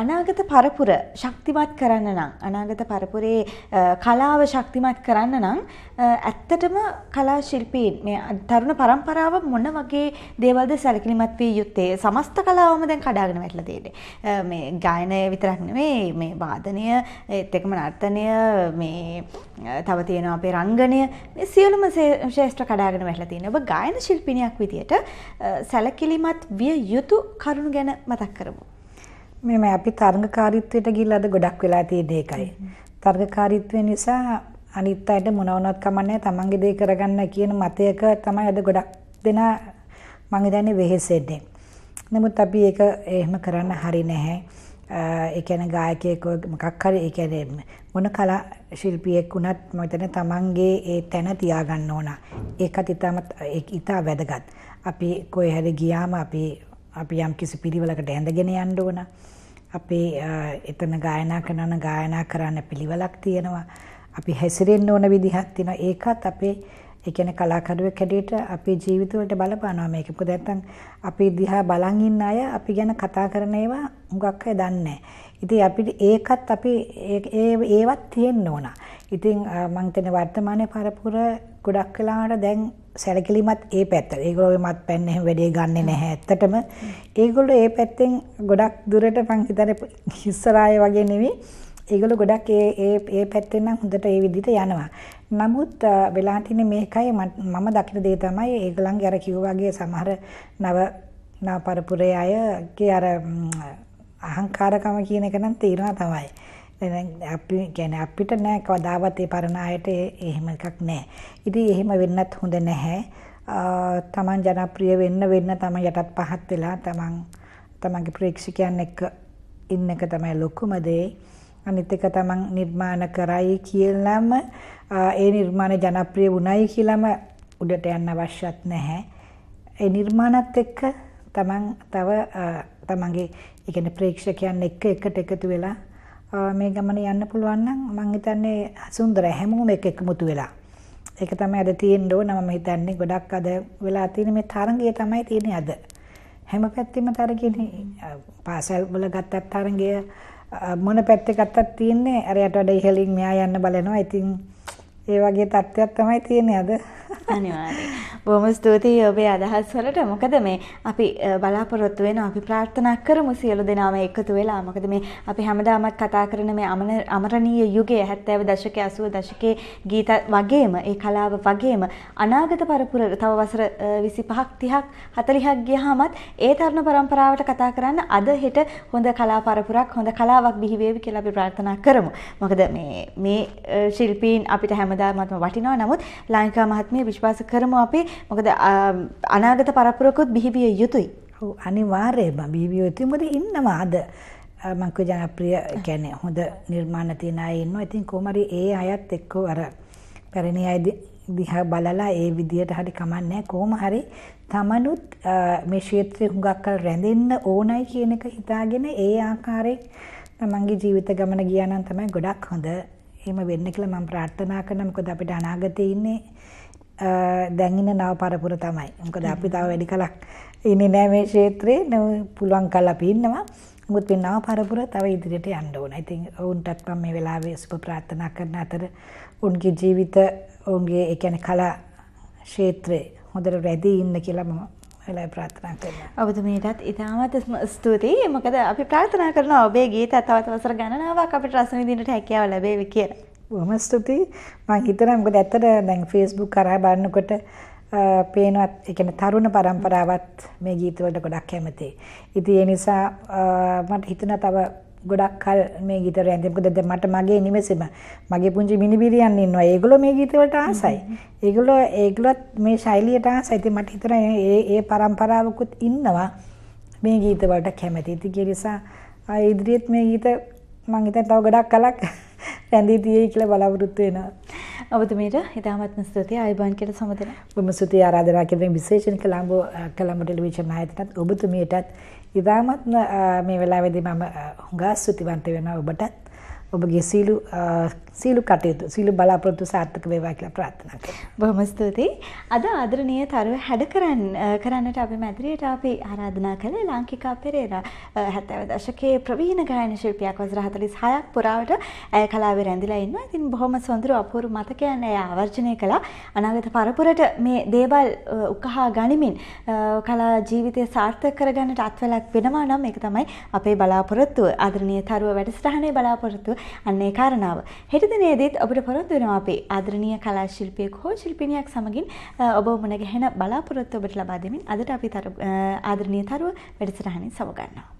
අනාගත පරපුර ශක්තිමත් කරන්න නම් අනාගත පරපුරේ කලාව ශක්තිමත් කරන්න නම් ඇත්තටම කලා ශිල්පීන් මේ තරුණ පරම්පරාව මොන වගේ දේවල්ද සැලකිලිමත් විය යුත්තේ? සමස්ත කලාවම දැන් කඩාගෙන වැටලා තියෙන්නේ. මේ ගායනය විතරක් නෙවෙයි මේ වාදනය ඒත් එක්කම නර්තනය මේ තව තියෙනවා අපේ රංගනය මේ සියලුම ශාස්ත්‍ර කඩාගෙන වැටලා තියෙනවා. ඔබ ගායන ශිල්පිනියක් විදියට සැලකිලිමත් විය යුතු කරුණු ගැන මතක් කරමු. මේ අපි තරඟකාරීත්වයට ගිහිල්ලා අද ගොඩක් වෙලා තියෙන එකයි. තරඟකාරීත්වය නිසා අනිත් අයට මොන වුණත් කමන්නේ තමන්ගේ දේ කරගන්න කියන මතයක තමයි අද ගොඩක් දෙනා මං හිතන්නේ වෙහෙසෙන්නේ. නමුත් අපි ඒක එහෙම කරන්න හරි නැහැ. ඒ කියන්නේ ගායකයෙක් මොකක් හරි ඒ කියන්නේ මොන කලා ශිල්පියෙක් වුණත් මම හිතන්නේ තමන්ගේ ඒ තැන තියාගන්න ඕන. ඒකත් ඉතාම වැදගත්. අපි කොහේ හරි ගියාම අපි යම් කිසි පිළිවෙලකට ඇඳගෙන යන්න ඕන. අපේ එතන ගායනා කරන ගායනා කරන්න පිළිවෙලක් තියෙනවා. අපි හැසිරෙන්න ඕන විදිහක් තියෙනවා. ඒකත් අපේ ඒ කියන්නේ කලාකරුවෙක් හැටියට අපේ ජීවිතවලට බලපානවා මේක. මොකද නැත්තම් අපි දිහා බලන් ඉන්න අය අපි ගැන කතා කරන ඒවා හුඟක් අය දන්නේ නැහැ. ඉතින් අපිට ඒකත් අපි ඒවත් තියෙන්න ඕන. ඉතින් මම හිතන්නේ වර්තමානයේ පරපුර ගොඩක් වෙලාවට දැන් සැලකිලිමත් ඒ පැත්ත. ඒගොල්ලෝ මත් පැන්න එහෙම වැඩේ ගන්නෙ නැහැ. ඇත්තටම ඒගොල්ලෝ ඒ පැත්තෙන් ගොඩක් දුරට මං හිතන්නේ ඉස්සරහාය වගේ නෙවෙයි. ඒගොල්ලෝ ගොඩක් ඒ පැත්තෙන් නම් හොඳට ඒ විදිහට යනවා. නමුත් වෙලා තියෙන මේකයි මම දකින දේ තමයි ඒගොල්ලන්ගේ අර කිව්වා වගේ සමහර නව පරපුරේ අයගේ අර අහංකාරකම කියන එක නම් තේරෙනවා තමයි. අපි කියන්නේ අපිට නෑ කවදාවත් ඒ පරණ අයට එහෙම එකක් නෑ. ඉතින් එහෙම වෙන්නත් හොඳ නැහැ. තමන් ජනප්‍රිය වෙන්න තමන් යටත් පහත් වෙලා තමන්ගේ ප්‍රේක්ෂකයන් එක්ක ඉන්න එක තමයි ලොකුම දේ. අනිත් එක තමන් නිර්මාණ කරයි කියලාම ඒ නිර්මාණය ජනප්‍රිය වුණයි කියලාම උඩට යන්න අවශ්‍යත් නැහැ. ඒ නිර්මාණත් එක්ක තමන් තව තමන්ගේ ඒ කියන්නේ ප්‍රේක්ෂකයන් එක්ක එකට එකතු වෙලා මේ ගමන යන්න පුළුවන් නම් මම හිතන්නේ සුන්දර හැමෝම එක එකමුතු වෙලා ඒක තමයි අද තියෙන්න ඕන මම හිතන්නේ ගොඩක් අද වෙලා තියෙන මේ තරගය තමයි තියෙන්නේ අද හැම පැත්තෙම තරගයනේ පාසල් වල ගත්තත් තරගය මොන පැත්තේ ගත්තත් තියෙන්නේ අරයට වැඩ ඉහළින් මෙයා යන්න බලනවා ඉතින් ඒ වගේ තත්ත්වයක් තමයි තියෙන්නේ අද අනිවාර්යයෙන් බොහොම ස්තුතියි ඔබේ අදහස් වලට මොකද මේ අපි බලාපොරොත්තු වෙනවා අපි ප්‍රාර්ථනා කරමු සියලු දෙනාම එකතු වෙලා මොකද මේ අපි හැමදාමත් කතා කරන මේ අමරණීය යුගයේ 70 දශකයේ 80 දශකයේ ගීත වගේම ඒ කලාව වගේම අනාගත පරපුර තව වසර 25ක් 30ක් 40ක් ගියාමත් ඒ තරුණ පරම්පරාවට කතා කරන්න අද හෙට හොඳ කලා පරපුරක් හොඳ කලාවක් බිහි වේවි කියලා අපි ප්‍රාර්ථනා කරමු මොකද මේ ශිල්පීන් අපිට හැම මම වටිනවා නමුත් ලාංකිකා මහත්මිය විශ්වාස කරමු අපි මොකද අනාගත පරපුරකුත් බිහිවිය යුතුයි. ඔව් අනිවාර්යයෙන්ම බිහිවිය යුතුයි. මොකද ඉන්නවා අද මම කිය ජනප්‍රිය කියන්නේ හොඳ නිර්මාණ තියෙන අය ඉන්නවා. ඉතින් කොහොම හරි ඒ අයත් එක්ක අර පැරණි අය දිහා බලලා ඒ විදියට හරි කමන්නේ කොහොම හරි තමනුත් මේ ක්ෂේත්‍රෙ හුඟක් කල් රැඳෙන්න ඕනයි කියන එක හිතාගෙන ඒ ආකාරයෙන් තමන්ගේ ජීවිත ගමන ගියා නම් තමයි ගොඩක් හොඳ එහෙම වෙන්න කියලා මම ප්‍රාර්ථනා කරනවා මොකද අපිට අනාගතේ ඉන්නේ දැන් ඉන්න නව පරපුර තමයි. මොකද අපි තව වැඩි කලක් ඉන්නේ නැහැ මේ ක්ෂේත්‍රේ. පුළුවන් කල් අපි ඉන්නවා. මොකද මේ නව පරපුර තව ඉදිරියට යන්න ඕන. ඉතින් ඔවුන්ටත් මම මේ වෙලාවේ සුබ ප්‍රාර්ථනා කරන අතර ඔවුන්ගේ ජීවිත ඔවුන්ගේ ඒ කියන්නේ කලා ක්ෂේත්‍රේ හොඳට රැඳී ඉන්න කියලා මම වෙලාවේ ප්‍රාර්ථනා කරනවා. ඔබතුමීටත් ඉතාමත් ස්තුතියි. මොකද අපි ප්‍රාර්ථනා කරනවා ඔබේ ගීත තවත් වසර ගණනාවක් අපිට රස විඳින්නට හැකියාව ලැබේවි කියලා. බොහොම ස්තුතියි. මම හිතනවා මොකද ඇත්තට දැන් Facebook කරා බලනකොට පේනවා ඒ කියන්නේ තරුණ පරම්පරාවත් මේ ගීත වලට ගොඩක් කැමතියි. ඉතින් ඒ නිසා මට හිතනවා තව ගොඩක් කල් මේ ගීත රැඳෙන්න. මොකද දැන් මට මගේ නිවෙසෙම මගේ පුංචි මිනිබිරියන් ඉන්නවා. ඒගොල්ලෝ මේ ගීත වලට ආසයි. ඒගොල්ලොත් මේ ශෛලියට ආසයි. ඉතින් මට හිතෙනවා ඒ පරම්පරාවකුත් ඉන්නවා මේ ගීත වලට කැමති. ඉතින් ඒ නිසා ඉදිරියේත් මේ ගීත මම හිතන තව ගොඩක් කලක් රැඳී තියෙයි කියලා බලාපොරොත්තු වෙනවා. ඔබතුමීට ඉතාමත්ම ස්තුතියි අයබන් කියලා සමතන. බොහොම ස්තුතියි ආරාධනා කරමින් විශේෂයෙන් කොළඹ ටෙලිවිෂන් ආයතනයත් ඔබතුමීටත් ඉතාමත් මේ වෙලාවේදී මම හුඟා ස්තුතිවන්ත වෙනවා ඔබටත් ඔබගේ සීලු කටයුතු සීලු බලාපොරොත්තු සාර්ථක වේවා කියලා ප්‍රාර්ථනා කරනවා. බොහොම ස්තුතියි. අද ආදරණීය තරුව හැඩ කරන්නට අපි මැදිරියට අපි ආරාධනා කළේ ලාංකිකා පෙරේරා 70 දශකයේ ප්‍රවීණ ගායන ශිල්පියක් වසර 46ක් පුරාවට ඇය කලාවේ රැඳිලා ඉන්නවා. ඉතින් බොහොම සොඳුරු අපූර්ව මතකයන් ඇය ආවර්ජනය කළා. අනාගත පරපුරට මේ දේවල් උකහා ගනිමින් කලා ජීවිතය සාර්ථක කරගන්නට අත්වලක් වෙනවා නම් ඒක තමයි අපේ බලාපොරොත්තුව. ආදරණීය තරුව වැඩසටහනේ බලාපොරොත්තුව අන්නේ කාරණාව. හෙට දිනේදීත් අපිට පොරොන්දු වෙනවා අපි ආදරණීය කලා ශිල්පියෙක් හෝ ශිල්පිනියක් සමගින් ඔබ මුණ ගැහෙන බලාපොරොත්තු ඔබට ලබා දෙමින් අදට අපි ආදරණීය තරුව වැඩසටහනින් සමුගන්නවා.